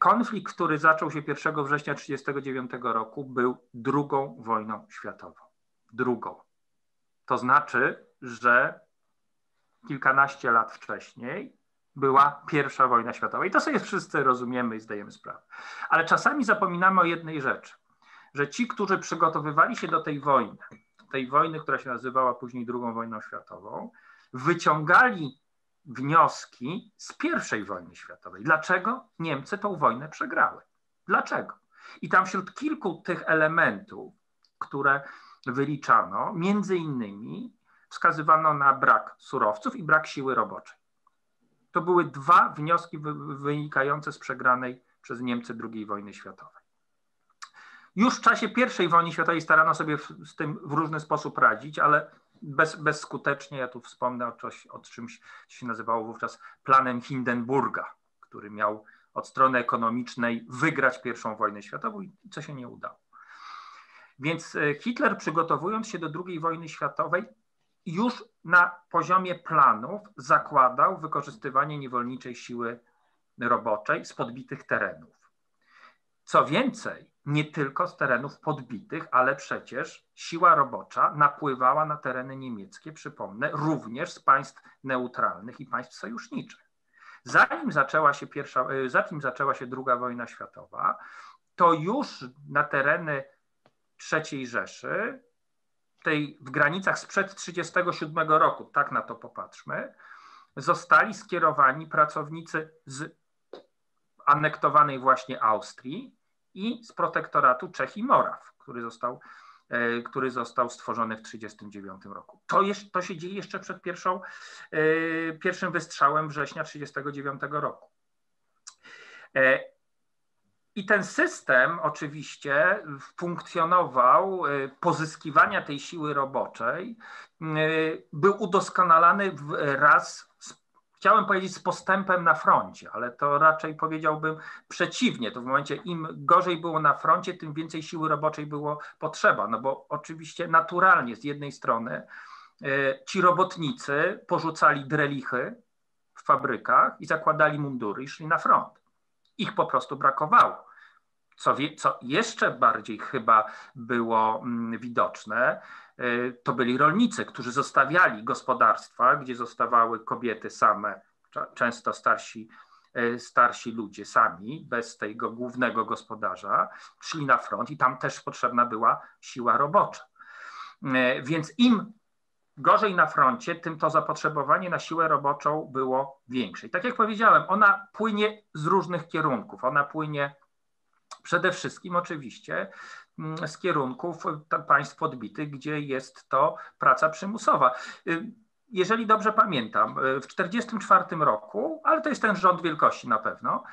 Konflikt, który zaczął się pierwszego września tysiąc dziewięćset trzydziestego dziewiątego roku, był drugą wojną światową. Drugą. To znaczy, że kilkanaście lat wcześniej była pierwsza wojna światowa. I to sobie wszyscy rozumiemy i zdajemy sprawę. Ale czasami zapominamy o jednej rzeczy, że ci, którzy przygotowywali się do tej wojny, tej wojny, która się nazywała później drugą wojną światową, wyciągali wnioski z pierwszej wojny światowej. Dlaczego Niemcy tą wojnę przegrały? Dlaczego? I tam wśród kilku tych elementów, które wyliczano, między innymi wskazywano na brak surowców i brak siły roboczej. To były dwa wnioski wynikające z przegranej przez Niemcy drugiej wojny światowej. Już w czasie pierwszej wojny światowej starano sobie z tym w różny sposób radzić, ale bez, bezskutecznie, ja tu wspomnę o, coś, o czymś, co się nazywało wówczas planem Hindenburga, który miał od strony ekonomicznej wygrać pierwszą wojnę światową i co się nie udało. Więc Hitler, przygotowując się do drugiej wojny światowej, już na poziomie planów zakładał wykorzystywanie niewolniczej siły roboczej z podbitych terenów. Co więcej, nie tylko z terenów podbitych, ale przecież siła robocza napływała na tereny niemieckie, przypomnę, również z państw neutralnych i państw sojuszniczych. Zanim zaczęła się, pierwsza, zanim zaczęła się druga wojna światowa, to już na tereny trzeciej Rzeszy, tej, w granicach sprzed tysiąc dziewięćset trzydziestego siódmego roku, tak na to popatrzmy, zostali skierowani pracownicy z anektowanej właśnie Austrii i z protektoratu Czech i Moraw, który został, który został stworzony w tysiąc dziewięćset trzydziestym dziewiątym roku. To, jest, to się dzieje jeszcze przed pierwszą, pierwszym wystrzałem września tysiąc dziewięćset trzydziestego dziewiątego roku. I ten system oczywiście funkcjonował, pozyskiwania tej siły roboczej był udoskonalany wraz z, chciałem powiedzieć, z postępem na froncie, ale to raczej powiedziałbym przeciwnie. To w momencie im gorzej było na froncie, tym więcej siły roboczej było potrzeba, no bo oczywiście naturalnie z jednej strony ci robotnicy porzucali drelichy w fabrykach i zakładali mundury i szli na front. Ich po prostu brakowało. Co, wie, co jeszcze bardziej chyba było widoczne, to byli rolnicy, którzy zostawiali gospodarstwa, gdzie zostawały kobiety same, często starsi, starsi ludzie sami, bez tego głównego gospodarza, szli na front i tam też potrzebna była siła robocza. Więc im gorzej na froncie, tym to zapotrzebowanie na siłę roboczą było większe. I tak jak powiedziałem, ona płynie z różnych kierunków. Ona płynie przede wszystkim oczywiście z kierunków państw podbitych, gdzie jest to praca przymusowa. Jeżeli dobrze pamiętam, w tysiąc dziewięćset czterdziestym czwartym roku, ale to jest ten rząd wielkości na pewno,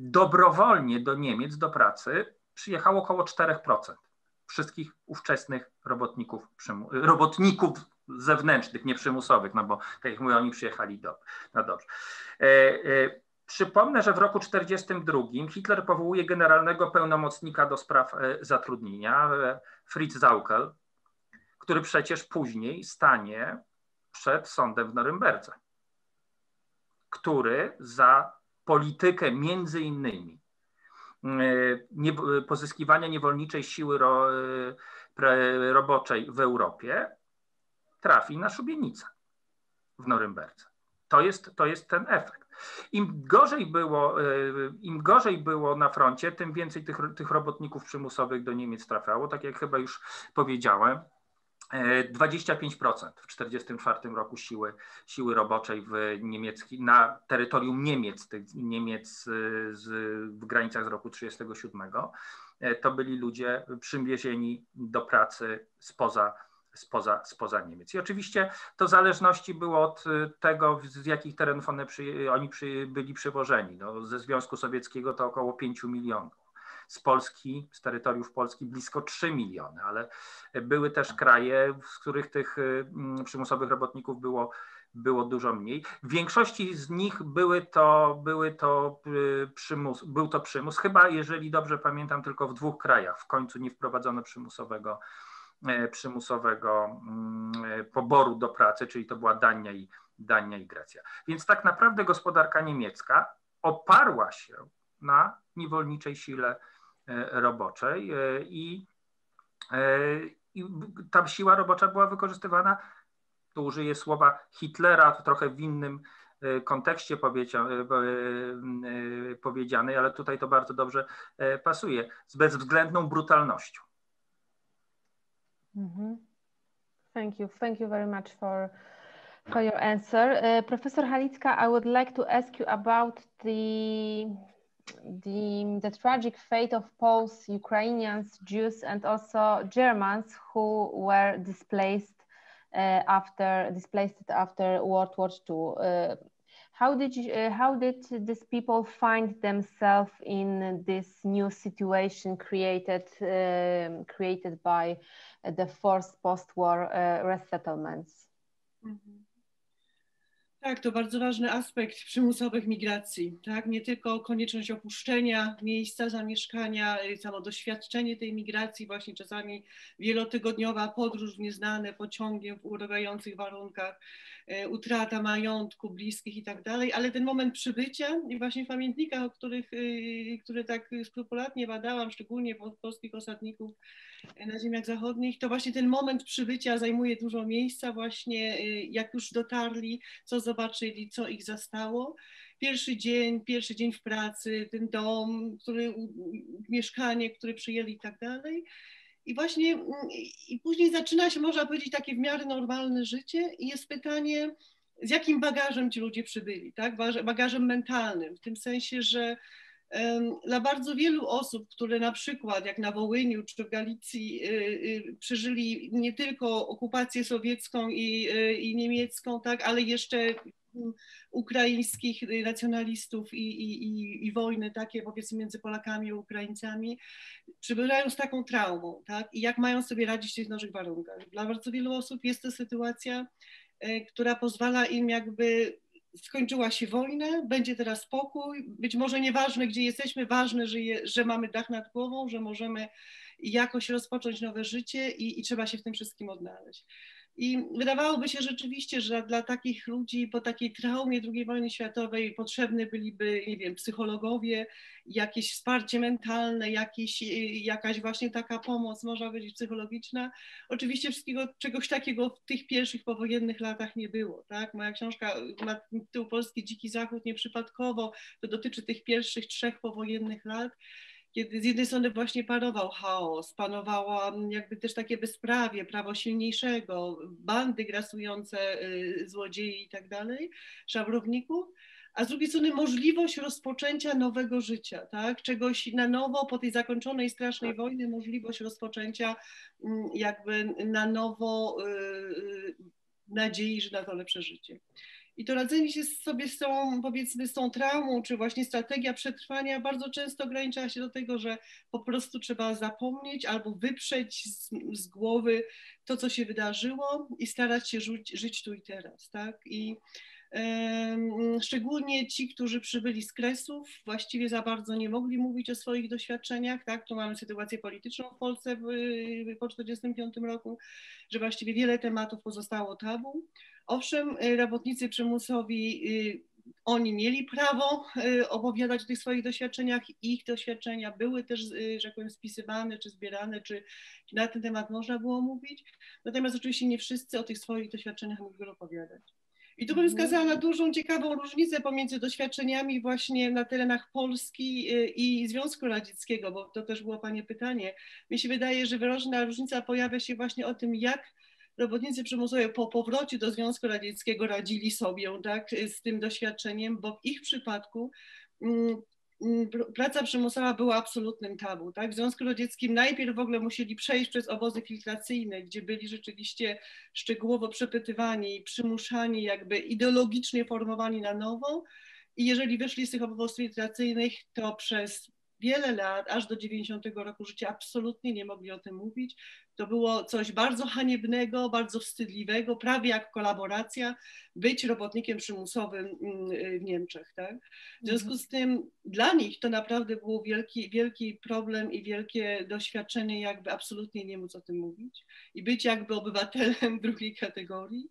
dobrowolnie do Niemiec do pracy przyjechało około czterech procent wszystkich ówczesnych robotników, robotników zewnętrznych, nieprzymusowych, no bo tak jak mówię, oni przyjechali do, no dobrze. E, e, przypomnę, że w roku tysiąc dziewięćset czterdziestym drugim Hitler powołuje generalnego pełnomocnika do spraw e, zatrudnienia, e, Fritz Zaukel, który przecież później stanie przed sądem w Norymberdze, który za politykę między innymi e, nie, pozyskiwania niewolniczej siły ro, pre, roboczej w Europie trafi na szubienicę w Norymberdze. To jest, to jest ten efekt. Im gorzej było, im gorzej było na froncie, tym więcej tych, tych robotników przymusowych do Niemiec trafiało, tak jak chyba już powiedziałem. dwadzieścia pięć procent w tysiąc dziewięćset czterdziestym czwartym roku siły, siły roboczej w niemiecki, na terytorium Niemiec, tych Niemiec z, w granicach z roku tysiąc dziewięćset trzydziestego siódmego, to byli ludzie przywiezieni do pracy spoza, spoza, spoza Niemiec. I oczywiście to zależności było od tego, z jakich terenów one przy, oni przy, byli przywożeni. No, ze Związku Sowieckiego to około pięć milionów. Z Polski, z terytoriów Polski blisko trzy miliony, ale były też kraje, z których tych przymusowych robotników było, było dużo mniej. W większości z nich były to, były to przymus, był to przymus, chyba jeżeli dobrze pamiętam, tylko w dwóch krajach w końcu nie wprowadzono przymusowego, przymusowego poboru do pracy, czyli to była Dania i, Dania i Grecja. Więc tak naprawdę gospodarka niemiecka oparła się na niewolniczej sile roboczej i, i ta siła robocza była wykorzystywana, tu użyję słowa Hitlera, trochę w innym kontekście powiedzianej, ale tutaj to bardzo dobrze pasuje, z bezwzględną brutalnością. Mm-hmm. Thank you, thank you very much for for your answer. Uh, Professor Halicka, I would like to ask you about the The, the tragic fate of Poles, Ukrainians, Jews, and also Germans who were displaced uh, after displaced after World War Two. Uh, how did you, uh, how did these people find themselves in this new situation created um, created by the forced post-war uh, resettlements? Mm-hmm. Tak, to bardzo ważny aspekt przymusowych migracji, tak? Nie tylko konieczność opuszczenia miejsca zamieszkania, samo doświadczenie tej migracji, właśnie czasami wielotygodniowa podróż w nieznane pociągiem w urągających warunkach, utrata majątku, bliskich i tak dalej, ale ten moment przybycia i właśnie w pamiętnikach, o których, które tak skrupulatnie badałam, szczególnie polskich osadników na ziemiach zachodnich, to właśnie ten moment przybycia zajmuje dużo miejsca właśnie, jak już dotarli, co zobaczyli, co ich zastało. Pierwszy dzień, pierwszy dzień w pracy, ten dom, który, mieszkanie, które przyjęli i tak dalej. I właśnie i później zaczyna się, można powiedzieć, takie w miarę normalne życie i jest pytanie, z jakim bagażem ci ludzie przybyli, tak? Bagażem mentalnym, w tym sensie, że um, dla bardzo wielu osób, które na przykład jak na Wołyniu czy w Galicji y, y, przeżyli nie tylko okupację sowiecką i, y, i niemiecką, tak? Ale jeszcze ukraińskich nacjonalistów i, i, i, i wojny takie powiedzmy między Polakami a Ukraińcami, przybywają z taką traumą, tak? I jak mają sobie radzić w tych nowych warunkach. Dla bardzo wielu osób jest to sytuacja, y, która pozwala im jakby, skończyła się wojna, będzie teraz spokój, być może nieważne gdzie jesteśmy, ważne, że, je, że mamy dach nad głową, że możemy jakoś rozpocząć nowe życie i, i trzeba się w tym wszystkim odnaleźć. I wydawałoby się rzeczywiście, że dla takich ludzi po takiej traumie drugiej wojny światowej potrzebne byliby, nie wiem, psychologowie, jakieś wsparcie mentalne, jakieś, jakaś właśnie taka pomoc, można powiedzieć, psychologiczna. Oczywiście wszystkiego, czegoś takiego w tych pierwszych powojennych latach nie było, tak? Moja książka ma tytuł Polski Dziki Zachód nieprzypadkowo, to dotyczy tych pierwszych trzech powojennych lat, kiedy z jednej strony właśnie panował chaos, panowała jakby też takie bezprawie, prawo silniejszego, bandy grasujące, y, złodziei i tak dalej, szabrowników, a z drugiej strony możliwość rozpoczęcia nowego życia, tak? Czegoś na nowo po tej zakończonej strasznej wojnie, możliwość rozpoczęcia y, jakby na nowo y, nadziei, że na to lepsze życie. I to radzenie się sobie z tą, powiedzmy, z tą traumą, czy właśnie strategia przetrwania bardzo często ogranicza się do tego, że po prostu trzeba zapomnieć albo wyprzeć z, z głowy to, co się wydarzyło i starać się żyć, żyć tu i teraz, tak? I um, szczególnie ci, którzy przybyli z Kresów, właściwie za bardzo nie mogli mówić o swoich doświadczeniach, tak? Tu mamy sytuację polityczną w Polsce w, po tysiąc dziewięćset czterdziestym piątym roku, że właściwie wiele tematów pozostało tabu. Owszem, robotnicy przymusowi, oni mieli prawo opowiadać o tych swoich doświadczeniach, ich doświadczenia były też, że powiem, spisywane czy zbierane, czy na ten temat można było mówić, natomiast oczywiście nie wszyscy o tych swoich doświadczeniach mogli opowiadać. I tu bym wskazała na dużą, ciekawą różnicę pomiędzy doświadczeniami właśnie na terenach Polski i Związku Radzieckiego, bo to też było Pani pytanie. Mi się wydaje, że wyraźna różnica pojawia się właśnie o tym, jak robotnicy przymusowi po powrocie do Związku Radzieckiego radzili sobie, tak, z tym doświadczeniem, bo w ich przypadku mm, praca przymusowa była absolutnym tabu, tak? W Związku Radzieckim najpierw w ogóle musieli przejść przez obozy filtracyjne, gdzie byli rzeczywiście szczegółowo przepytywani, przymuszani, jakby ideologicznie formowani na nowo, i jeżeli wyszli z tych obozów filtracyjnych, to przez wiele lat, aż do dziewięćdziesiątego roku życia, absolutnie nie mogli o tym mówić. To było coś bardzo haniebnego, bardzo wstydliwego, prawie jak kolaboracja, być robotnikiem przymusowym w Niemczech. Tak? W związku z tym dla nich to naprawdę był wielki, wielki problem i wielkie doświadczenie, jakby absolutnie nie móc o tym mówić i być jakby obywatelem drugiej kategorii.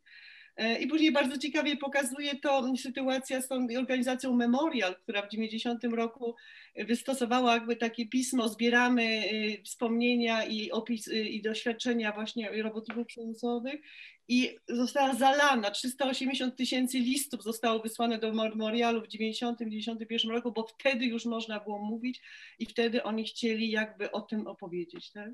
I później bardzo ciekawie pokazuje to sytuacja z tą organizacją Memorial, która w dziewięćdziesiątym roku wystosowała jakby takie pismo, zbieramy wspomnienia i opis i doświadczenia właśnie robotników przymusowych, i została zalana, trzysta osiemdziesiąt tysięcy listów zostało wysłane do Memorialu w dziewięćdziesiątym, dziewięćdziesiątym pierwszym roku, bo wtedy już można było mówić i wtedy oni chcieli jakby o tym opowiedzieć. Tak?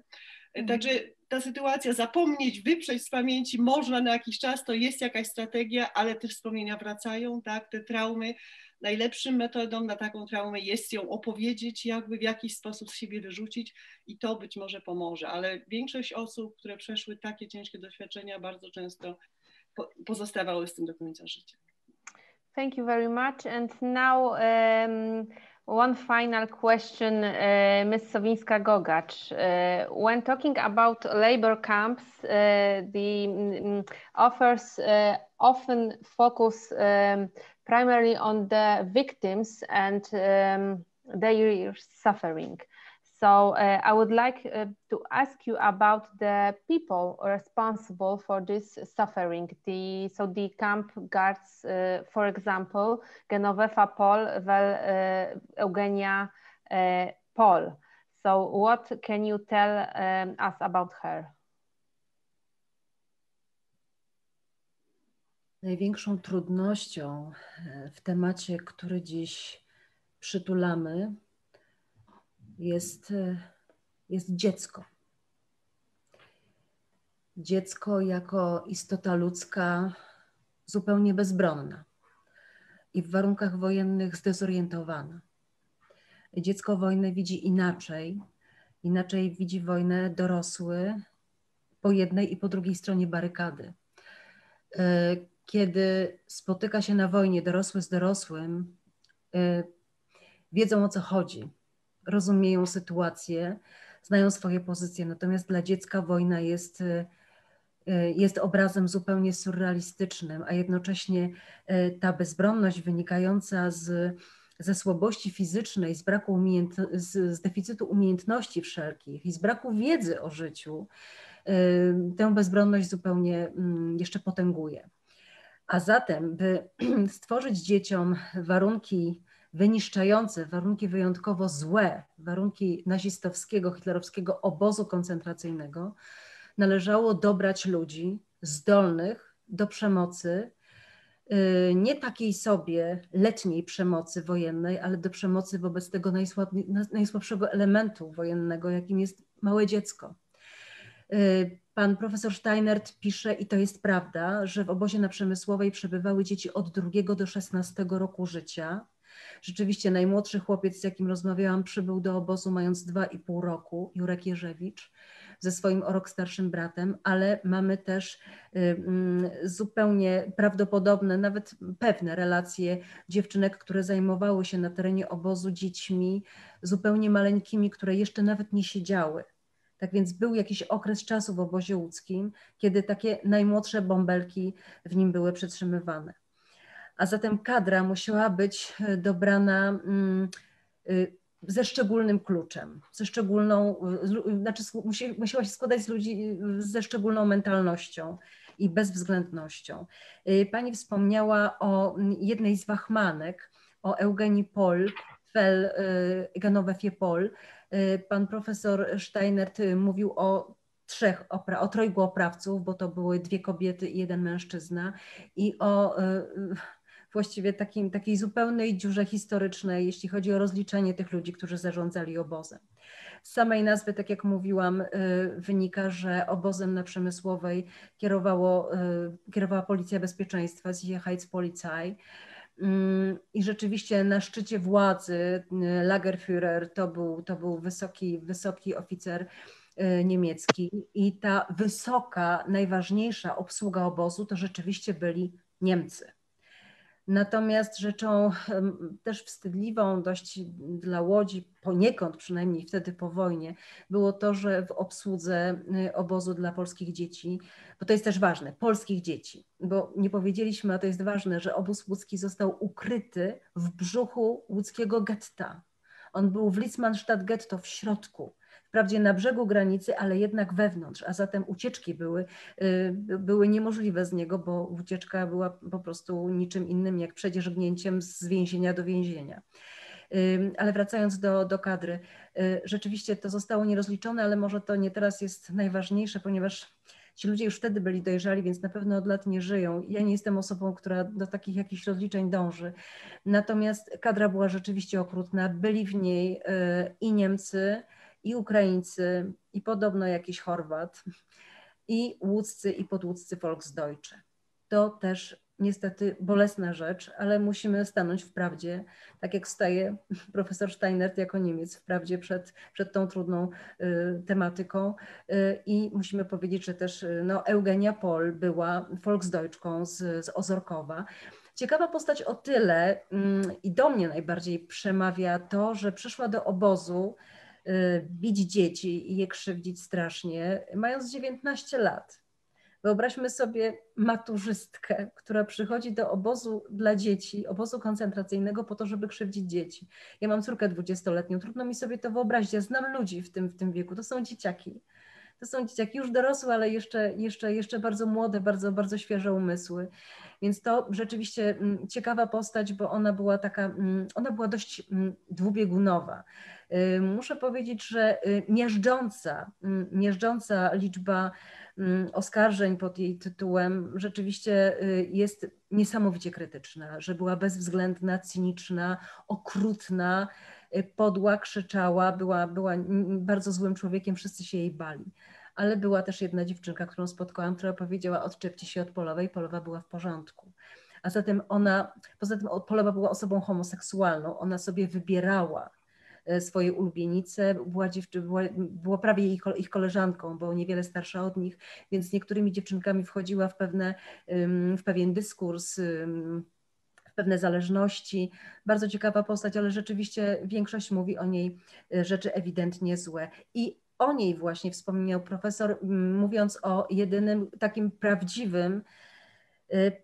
Mm. Także ta sytuacja, zapomnieć, wyprzeć z pamięci można na jakiś czas, to jest jakaś strategia, ale te wspomnienia wracają, tak? Te traumy, najlepszym metodą na taką traumę jest ją opowiedzieć, jakby w jakiś sposób z siebie wyrzucić, i to być może pomoże, ale większość osób, które przeszły takie ciężkie doświadczenia, bardzo często po pozostawały z tym do końca życia. Thank you very much. And now um, one final question, uh, miz Sowińska-Gogacz. Uh, when talking about labor camps, uh, the um, authors uh, often focus um, primarily on the victims and um, their suffering. So uh, I would like uh, to ask you about the people responsible for this suffering. The, so the camp guards, uh, for example, Genowefa Pohl, well, uh, Eugenia uh, Pol. So what can you tell um, us about her? Największą trudnością w temacie, który dziś przytulamy, jest, jest dziecko. Dziecko jako istota ludzka zupełnie bezbronna i w warunkach wojennych zdezorientowana. Dziecko wojnę widzi inaczej, inaczej widzi wojnę dorosły po jednej i po drugiej stronie barykady. Kiedy spotyka się na wojnie dorosły z dorosłym, wiedzą, o co chodzi, rozumieją sytuację, znają swoje pozycje. Natomiast dla dziecka wojna jest, jest obrazem zupełnie surrealistycznym, a jednocześnie ta bezbronność wynikająca z, ze słabości fizycznej, z, braku umiejęt, z, z deficytu umiejętności wszelkich i z braku wiedzy o życiu, tę bezbronność zupełnie jeszcze potęguje. A zatem, by stworzyć dzieciom warunki wyniszczające, warunki wyjątkowo złe, warunki nazistowskiego, hitlerowskiego obozu koncentracyjnego, należało dobrać ludzi zdolnych do przemocy, nie takiej sobie letniej przemocy wojennej, ale do przemocy wobec tego najsłabszego elementu wojennego, jakim jest małe dziecko. Pan profesor Steinert pisze, i to jest prawda, że w obozie na Przemysłowej przebywały dzieci od drugiego do szesnastego roku życia. Rzeczywiście najmłodszy chłopiec, z jakim rozmawiałam, przybył do obozu mając dwa i pół roku, Jurek Jerzewicz, ze swoim o rok starszym bratem, ale mamy też zupełnie prawdopodobne, nawet pewne relacje dziewczynek, które zajmowały się na terenie obozu dziećmi zupełnie maleńkimi, które jeszcze nawet nie siedziały. Tak więc był jakiś okres czasu w obozie łódzkim, kiedy takie najmłodsze bąbelki w nim były przetrzymywane. A zatem kadra musiała być dobrana ze szczególnym kluczem, ze szczególną, znaczy musiała się składać z ludzi ze szczególną mentalnością i bezwzględnością. Pani wspomniała o jednej z wachmanek, o Eugenii Pol, fel Genowefie Pol. Pan profesor Steinert mówił o trzech opra- o trojgu oprawców, bo to były dwie kobiety i jeden mężczyzna, i o y, y, właściwie takim, takiej zupełnej dziurze historycznej, jeśli chodzi o rozliczenie tych ludzi, którzy zarządzali obozem. Z samej nazwy, tak jak mówiłam, wynika, że obozem na Przemysłowej kierowało, kierowała Policja Bezpieczeństwa, Sicherheitspolizei. I rzeczywiście na szczycie władzy Lagerführer to był, to był wysoki, wysoki oficer niemiecki. I ta wysoka, najważniejsza obsługa obozu to rzeczywiście byli Niemcy. Natomiast rzeczą też wstydliwą dość dla Łodzi, poniekąd przynajmniej wtedy po wojnie, było to, że w obsłudze obozu dla polskich dzieci, bo to jest też ważne, polskich dzieci, bo nie powiedzieliśmy, a to jest ważne, że obóz łódzki został ukryty w brzuchu łódzkiego getta. On był w Litzmannstadt getto, w środku. Wprawdzie na brzegu granicy, ale jednak wewnątrz, a zatem ucieczki były, były niemożliwe z niego, bo ucieczka była po prostu niczym innym jak przedzierzgnięciem z więzienia do więzienia. Ale wracając do, do kadry, rzeczywiście to zostało nierozliczone, ale może to nie teraz jest najważniejsze, ponieważ ci ludzie już wtedy byli dojrzali, więc na pewno od lat nie żyją. Ja nie jestem osobą, która do takich jakichś rozliczeń dąży. Natomiast kadra była rzeczywiście okrutna, byli w niej i Niemcy, i Ukraińcy, i podobno jakiś Chorwat, i łódzcy, i podłódzcy Volksdeutsche. To też niestety bolesna rzecz, ale musimy stanąć w prawdzie, tak jak staje profesor Steinert jako Niemiec w prawdzie przed, przed tą trudną y, tematyką. Y, I musimy powiedzieć, że też y, no, Eugenia Pol była Volksdeutschką z, z Ozorkowa. Ciekawa postać o tyle y, i do mnie najbardziej przemawia to, że przyszła do obozu bić dzieci i je krzywdzić strasznie, mając dziewiętnaście lat. Wyobraźmy sobie maturzystkę, która przychodzi do obozu dla dzieci, obozu koncentracyjnego po to, żeby krzywdzić dzieci. Ja mam córkę dwudziestoletnią, trudno mi sobie to wyobrazić, ja znam ludzi w tym, w tym wieku, to są dzieciaki. To są dzieciaki już dorosłe, ale jeszcze, jeszcze, jeszcze bardzo młode, bardzo, bardzo świeże umysły. Więc to rzeczywiście ciekawa postać, bo ona była taka, ona była dość dwubiegunowa. Muszę powiedzieć, że miażdżąca, miażdżąca liczba oskarżeń pod jej tytułem rzeczywiście jest niesamowicie krytyczna, że była bezwzględna, cyniczna, okrutna, podła, krzyczała, była, była bardzo złym człowiekiem, wszyscy się jej bali. Ale była też jedna dziewczynka, którą spotkałam, która powiedziała: odczepcie się od Polowej, Polowa była w porządku. A zatem ona, poza tym Polowa była osobą homoseksualną, ona sobie wybierała swoje ulubienice, była, dziewczy, była, była prawie ich, ich koleżanką, bo niewiele starsza od nich, więc z niektórymi dziewczynkami wchodziła w, pewne, w pewien dyskurs, pewne zależności. Bardzo ciekawa postać, ale rzeczywiście większość mówi o niej rzeczy ewidentnie złe. I o niej właśnie wspomniał profesor, mówiąc o jedynym takim prawdziwym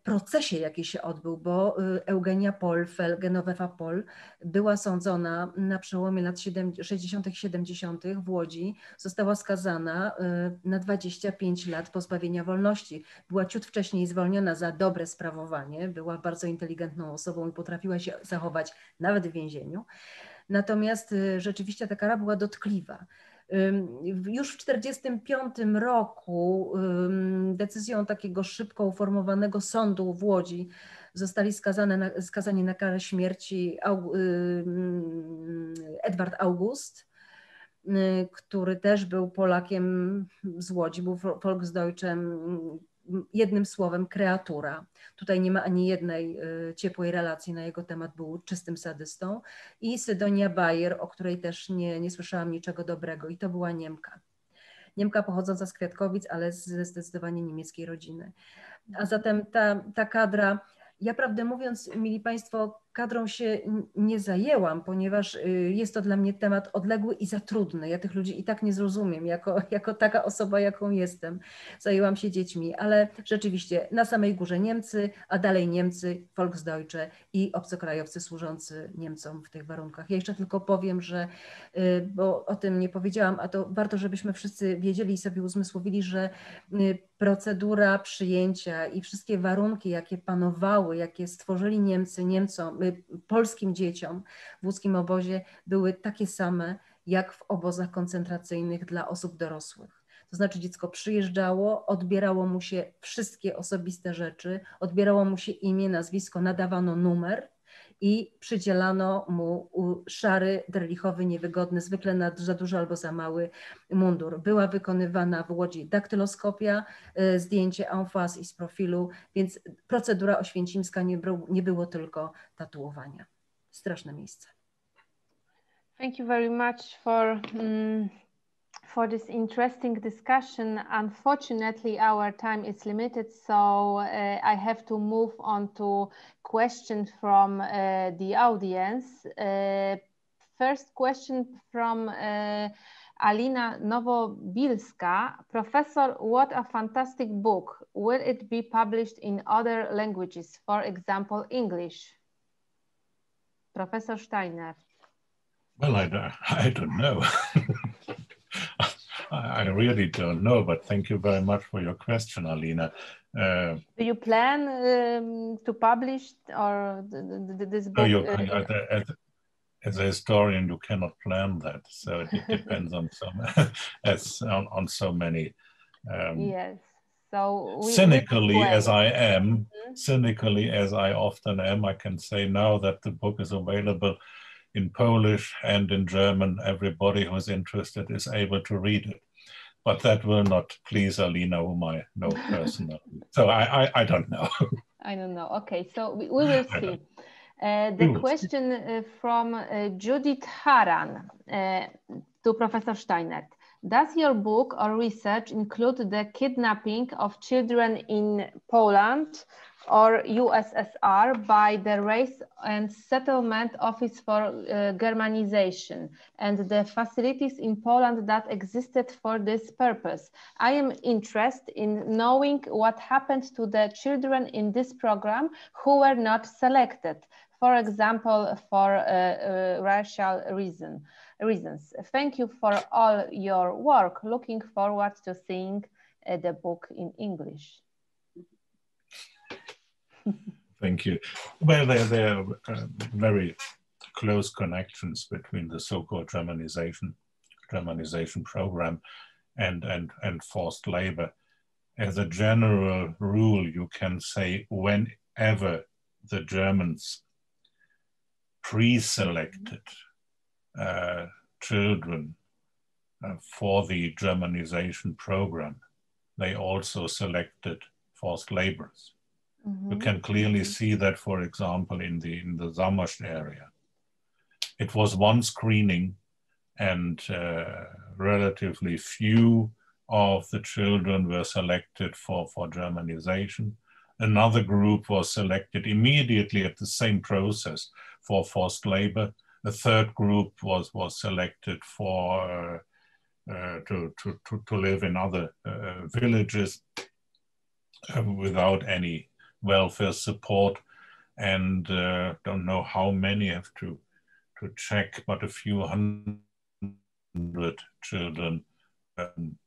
procesie, jaki się odbył, bo Eugenia Pol, Genowefa Pohl, była sądzona na przełomie lat sześćdziesiątych i siedemdziesiątych w Łodzi, została skazana na dwadzieścia pięć lat pozbawienia wolności. Była ciut wcześniej zwolniona za dobre sprawowanie, była bardzo inteligentną osobą i potrafiła się zachować nawet w więzieniu. Natomiast rzeczywiście ta kara była dotkliwa. Już w czterdziestym piątym roku decyzją takiego szybko uformowanego sądu w Łodzi zostali skazane na, skazani na karę śmierci Edward August, który też był Polakiem z Łodzi, był Volksdeutschem, jednym słowem kreatura. Tutaj nie ma ani jednej ciepłej relacji na jego temat, był czystym sadystą. I Sydonia Bayer, o której też nie, nie słyszałam niczego dobrego, i to była Niemka. Niemka pochodząca z Kwiatkowic, ale ze zdecydowanie niemieckiej rodziny. A zatem ta, ta kadra, ja prawdę mówiąc, mili Państwo, kadrą się nie zajęłam, ponieważ jest to dla mnie temat odległy i za trudny. Ja tych ludzi i tak nie zrozumiem, jako, jako taka osoba, jaką jestem. Zajęłam się dziećmi, ale rzeczywiście na samej górze Niemcy, a dalej Niemcy, Volksdeutsche i obcokrajowcy służący Niemcom w tych warunkach. Ja jeszcze tylko powiem, że, bo o tym nie powiedziałam, a to warto, żebyśmy wszyscy wiedzieli i sobie uzmysłowili, że procedura przyjęcia i wszystkie warunki, jakie panowały, jakie stworzyli Niemcy Niemcom, polskim dzieciom w łódzkim obozie, były takie same jak w obozach koncentracyjnych dla osób dorosłych. To znaczy dziecko przyjeżdżało, odbierało mu się wszystkie osobiste rzeczy, odbierało mu się imię, nazwisko, nadawano numer i przydzielano mu szary, drelichowy, niewygodny, zwykle na za duży albo za mały mundur. Była wykonywana w Łodzi daktyloskopia, zdjęcie en face i z profilu, więc procedura oświęcimska nie było, nie było tylko tatuowania. Straszne miejsce. Thank you very much for um, for this interesting discussion. Unfortunately, our time is limited, so uh, I have to move on to questions from uh, the audience. Uh, first question from uh, Alina Nowobilska. Professor, what a fantastic book. Will it be published in other languages, for example, English? Professor Steinert. Well, I don't, I don't know. I really don't know, but thank you very much for your question, Alina. Uh, Do you plan um, to publish or th th this book? No, you, uh, as, as a historian, you cannot plan that. So it, it depends on, some, as, on, on so many. Um, yes. So we cynically as I am, mm-hmm. cynically as I often am, I can say now that the book is available in Polish and in German. Everybody who's interested is able to read it. But that will not please Alina, whom I know personally. So I, I, I don't know. I don't know. Okay, so we, we will see. Uh, the we question uh, from uh, Judith Haran uh, to Professor Steinert. Does your book or research include the kidnapping of children in Poland or U S S R by the Race and Settlement Office for uh, Germanization and the facilities in Poland that existed for this purpose? I am interested in knowing what happened to the children in this program who were not selected, for example, for uh, uh, racial reason, reasons. Thank you for all your work. Looking forward to seeing uh, the book in English. Thank you. Well, there, there are uh, very close connections between the so-called Germanization, Germanization program and, and, and forced labor. As a general rule, you can say whenever the Germans pre-selected uh, children uh, for the Germanization program, they also selected forced laborers. Mm-hmm. You can clearly see that, for example, in the in the Zandbostel area. It was one screening, and uh, relatively few of the children were selected for, for Germanization. Another group was selected immediately at the same process for forced labor. A third group was, was selected for uh, uh, to, to, to, to live in other uh, villages uh, without any welfare support, and uh, don't know how many, have to to check, but a few hundred children um,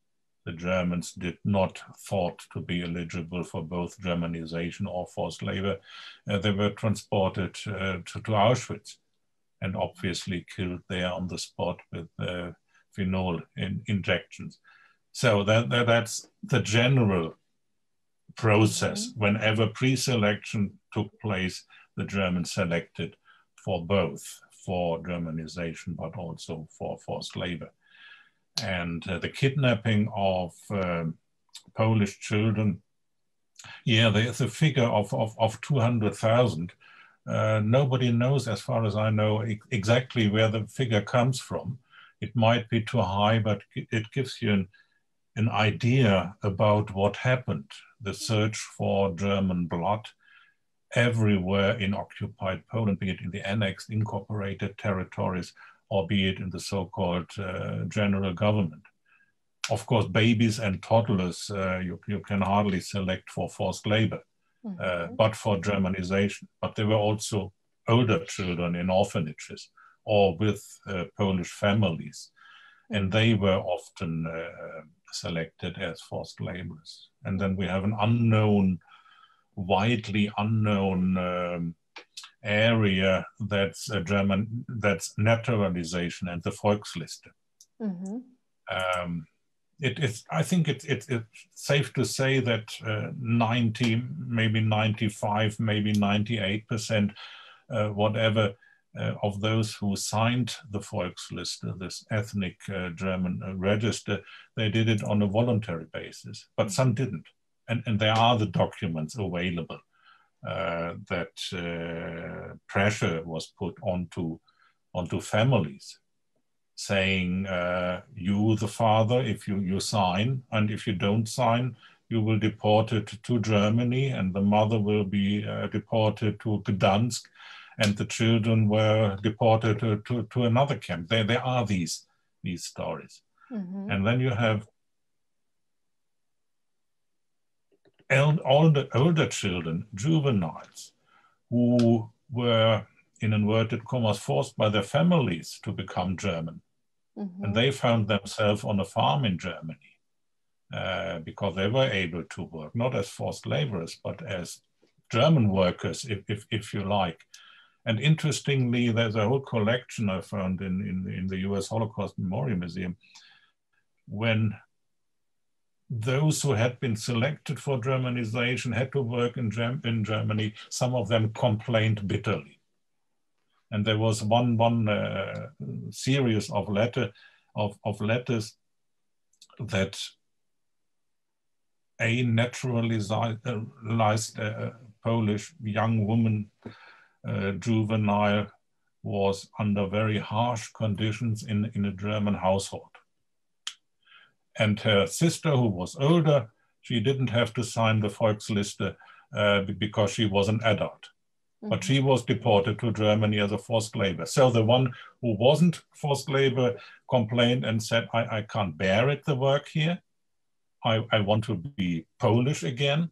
the Germans did not thought to be eligible for both Germanization or forced labor. Uh, they were transported uh, to, to Auschwitz and obviously killed there on the spot with uh, phenol in injections. So that, that that's the general process. Mm-hmm. Whenever pre-selection took place, the Germans selected for both, for Germanization, but also for forced labor. And uh, the kidnapping of uh, Polish children, yeah, there's a figure of, of, of two hundred thousand. Uh, nobody knows, as far as I know, e exactly where the figure comes from. It might be too high, but it gives you an an idea about what happened. The search for German blood everywhere in occupied Poland, be it in the annexed, incorporated territories, or be it in the so-called uh, general government. Of course, babies and toddlers, uh, you, you can hardly select for forced labor, mm-hmm. uh, but for Germanization. But there were also older children in orphanages or with uh, Polish families, and they were often uh, selected as forced laborers. And then we have an unknown, widely unknown um, area that's a German, that's naturalization and the Volksliste. Mm-hmm. um, it is, I think it, it, it's safe to say that uh, ninety, maybe ninety-five, maybe ninety-eight percent, uh, whatever, uh, of those who signed the Volksliste, this ethnic uh, German uh, register, they did it on a voluntary basis, but some didn't. And, and there are the documents available uh, that uh, pressure was put onto, onto families, saying uh, you, the father, if you, you sign, and if you don't sign, you will be deported to Germany, and the mother will be uh, deported to Gdansk, and the children were deported to, to, to another camp. There, there are these, these stories. Mm-hmm. And then you have old, older, older children, juveniles, who were, in inverted commas, forced by their families to become German. Mm-hmm. And they found themselves on a farm in Germany uh, because they were able to work, not as forced laborers, but as German workers, if, if, if you like. And interestingly, there's a whole collection I found in, in, in the U S Holocaust Memorial Museum, when those who had been selected for Germanization had to work in, Gem- in Germany, some of them complained bitterly. And there was one one uh, series of letter of, of letters that a naturalized uh, Polish young woman, uh, juvenile, was under very harsh conditions in, in a German household. And her sister, who was older, she didn't have to sign the Volksliste uh, because she was an adult. Mm-hmm. But she was deported to Germany as a forced labor. So the one who wasn't forced labor complained and said, I, I can't bear it, the work here. I, I want to be Polish again.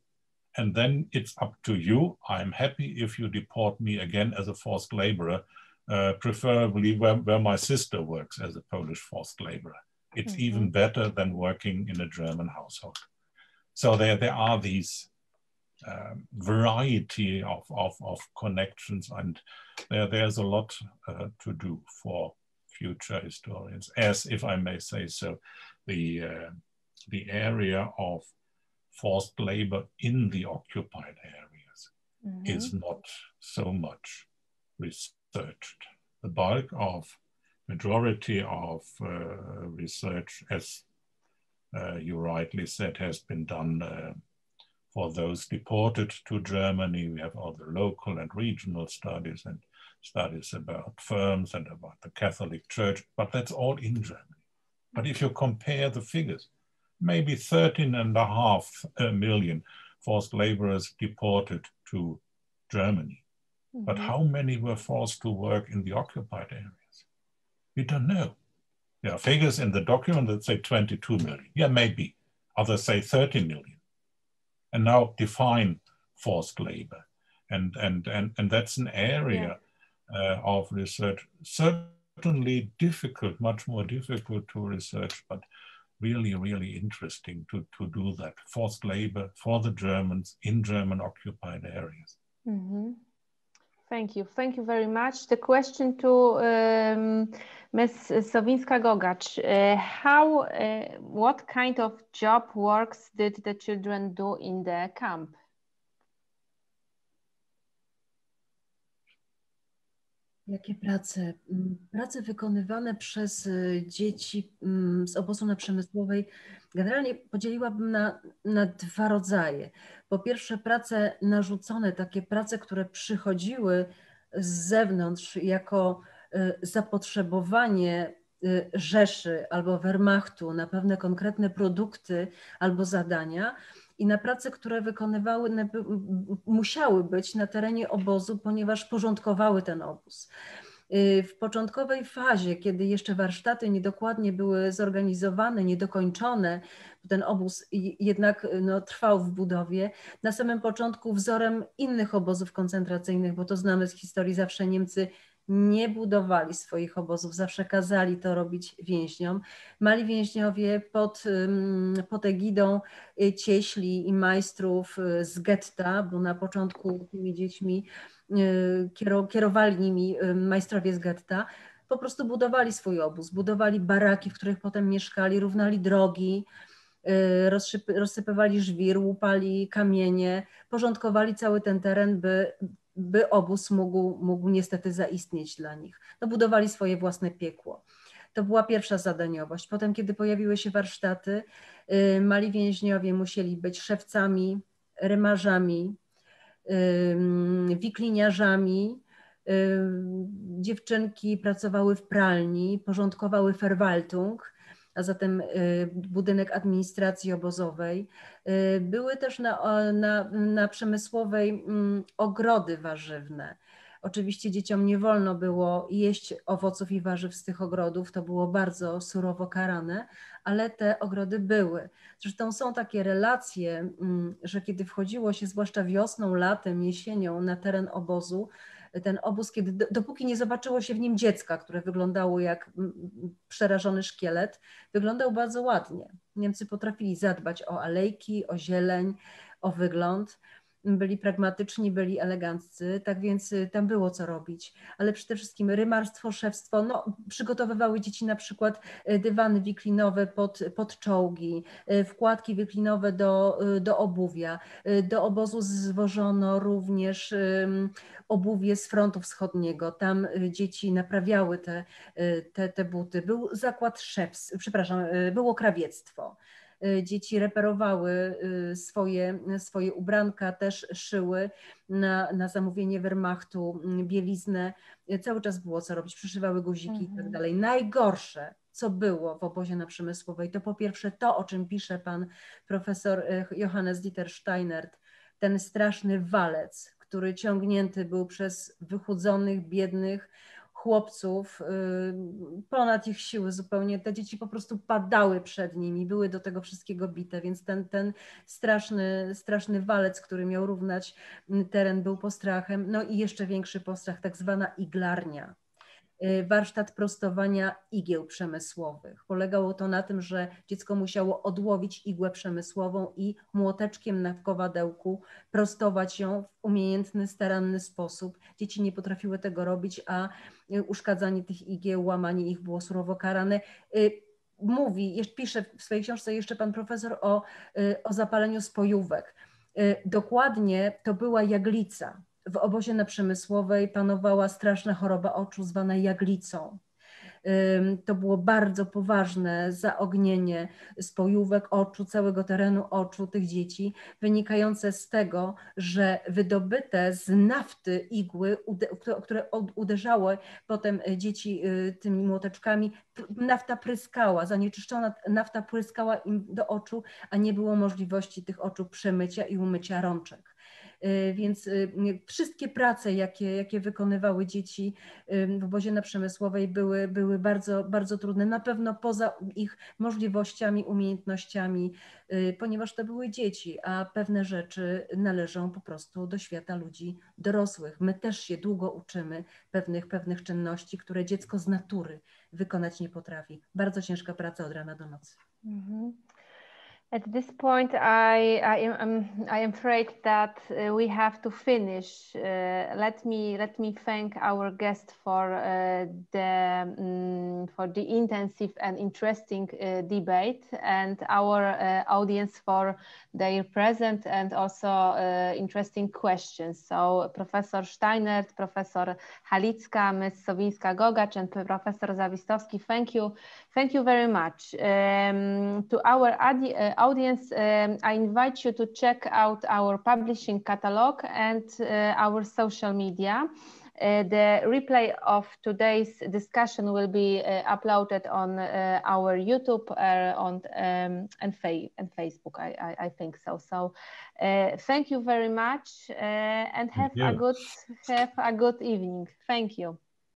And then it's up to you. I'm happy if you deport me again as a forced laborer, uh, preferably where, where my sister works as a Polish forced laborer. It's mm-hmm. even better than working in a German household. So there, there are these Um, variety of, of, of connections, and there, there's a lot uh, to do for future historians, as, if I may say so, the, uh, the area of forced labor in the occupied areas mm-hmm. is not so much researched. The bulk of majority of uh, research, as uh, you rightly said, has been done uh, for those deported to Germany. We have all the local and regional studies and studies about firms and about the Catholic Church, but that's all in Germany. But if you compare the figures, maybe thirteen and a half million forced laborers deported to Germany. Mm-hmm. But how many were forced to work in the occupied areas? We don't know. There are figures in the document that say twenty-two million. Yeah, maybe. Others say thirty million. And now define forced labor, and and and, and that's an area yeah. uh, of research certainly difficult, much more difficult to research, but really really interesting to to do that forced labor for the Germans in German occupied areas. Mm-hmm. Thank you. Thank you very much. The question to um, Miz Sowińska-Gogacz, uh, how, uh, what kind of job works did the children do in the camp? Jakie prace? Prace wykonywane przez dzieci z obozu naprzemysłowej generalnie podzieliłabym na, na dwa rodzaje. Po pierwsze, prace narzucone, takie prace, które przychodziły z zewnątrz jako zapotrzebowanie Rzeszy albo Wehrmachtu na pewne konkretne produkty albo zadania, i na prace, które wykonywały, musiały być na terenie obozu, ponieważ porządkowały ten obóz. W początkowej fazie, kiedy jeszcze warsztaty niedokładnie były zorganizowane, niedokończone, ten obóz jednak no, trwał w budowie, na samym początku wzorem innych obozów koncentracyjnych, bo to znamy z historii, zawsze Niemcy nie budowali swoich obozów, zawsze kazali to robić więźniom. Mali więźniowie pod, pod egidą cieśli i majstrów z getta, bo na początku tymi dziećmi kierowali nimi majstrowie z getta, po prostu budowali swój obóz, budowali baraki, w których potem mieszkali, równali drogi, rozsypywali żwir, łupali kamienie, porządkowali cały ten teren, by, by obóz mógł, mógł niestety zaistnieć dla nich. No, budowali swoje własne piekło. To była pierwsza zadaniowość. Potem, kiedy pojawiły się warsztaty, mali więźniowie musieli być szewcami, rymarzami, wikliniarzami. Dziewczynki pracowały w pralni, porządkowały Verwaltung, a zatem budynek administracji obozowej. Były też na, na, na Przemysłowej ogrody warzywne. Oczywiście dzieciom nie wolno było jeść owoców i warzyw z tych ogrodów, to było bardzo surowo karane, ale te ogrody były. Zresztą są takie relacje, że kiedy wchodziło się, zwłaszcza wiosną, latem, jesienią na teren obozu, ten obóz, kiedy, dopóki nie zobaczyło się w nim dziecka, które wyglądało jak przerażony szkielet, wyglądał bardzo ładnie. Niemcy potrafili zadbać o alejki, o zieleń, o wygląd. Byli pragmatyczni, byli eleganccy, tak więc tam było co robić. Ale przede wszystkim rymarstwo, szewstwo, no, przygotowywały dzieci na przykład dywany wiklinowe pod, pod czołgi, wkładki wiklinowe do, do obuwia. Do obozu zwożono również obuwie z frontu wschodniego. Tam dzieci naprawiały te, te, te buty. Był zakład szewstw, przepraszam, było krawiectwo. Dzieci reperowały swoje, swoje ubranka, też szyły na, na zamówienie Wehrmachtu, bieliznę. Cały czas było co robić, przyszywały guziki i tak dalej. Najgorsze, co było w obozie na Przemysłowej, to po pierwsze to, o czym pisze pan profesor Johannes Dieter Steinert, ten straszny walec, który ciągnięty był przez wychudzonych, biednych chłopców, ponad ich siły zupełnie, te dzieci po prostu padały przed nimi, były do tego wszystkiego bite, więc ten, ten straszny, straszny walec, który miał równać teren, był postrachem, no i jeszcze większy postrach, tak zwana iglarnia, warsztat prostowania igieł przemysłowych. Polegało to na tym, że dziecko musiało odłowić igłę przemysłową i młoteczkiem na kowadełku prostować ją w umiejętny, staranny sposób. Dzieci nie potrafiły tego robić, a uszkadzanie tych igieł, łamanie ich było surowo karane. Mówi, pisze w swojej książce jeszcze pan profesor o, o zapaleniu spojówek. Dokładnie to była jaglica. W obozie na Przemysłowej panowała straszna choroba oczu zwana jaglicą. To było bardzo poważne zaognienie spojówek oczu, całego terenu oczu tych dzieci, wynikające z tego, że wydobyte z nafty igły, które uderzały potem dzieci tymi młoteczkami, nafta pryskała, zanieczyszczona nafta pryskała im do oczu, a nie było możliwości tych oczu przemycia i umycia rączek. Więc wszystkie prace, jakie, jakie wykonywały dzieci w obozie na Przemysłowej, były, były bardzo, bardzo trudne, na pewno poza ich możliwościami, umiejętnościami, ponieważ to były dzieci, a pewne rzeczy należą po prostu do świata ludzi dorosłych. My też się długo uczymy pewnych, pewnych czynności, które dziecko z natury wykonać nie potrafi. Bardzo ciężka praca od rana do nocy. Mm-hmm. At this point, I, I am um, I am afraid that uh, we have to finish. Uh, let me let me thank our guest for uh, the um, for the intensive and interesting uh, debate, and our uh, audience for their present and also uh, interesting questions. So, Professor Steinert, Professor Halicka, Miz Sowińska-Gogacz, and Professor Zawistowski, thank you, thank you very much. Um, to our adi uh, audience, um, I invite you to check out our publishing catalog and uh, our social media. Uh, the replay of today's discussion will be uh, uploaded on uh, our YouTube uh, on, um, and, fa and Facebook, I, I, I think so. So uh, thank you very much uh, and have a good have a good evening. Thank you.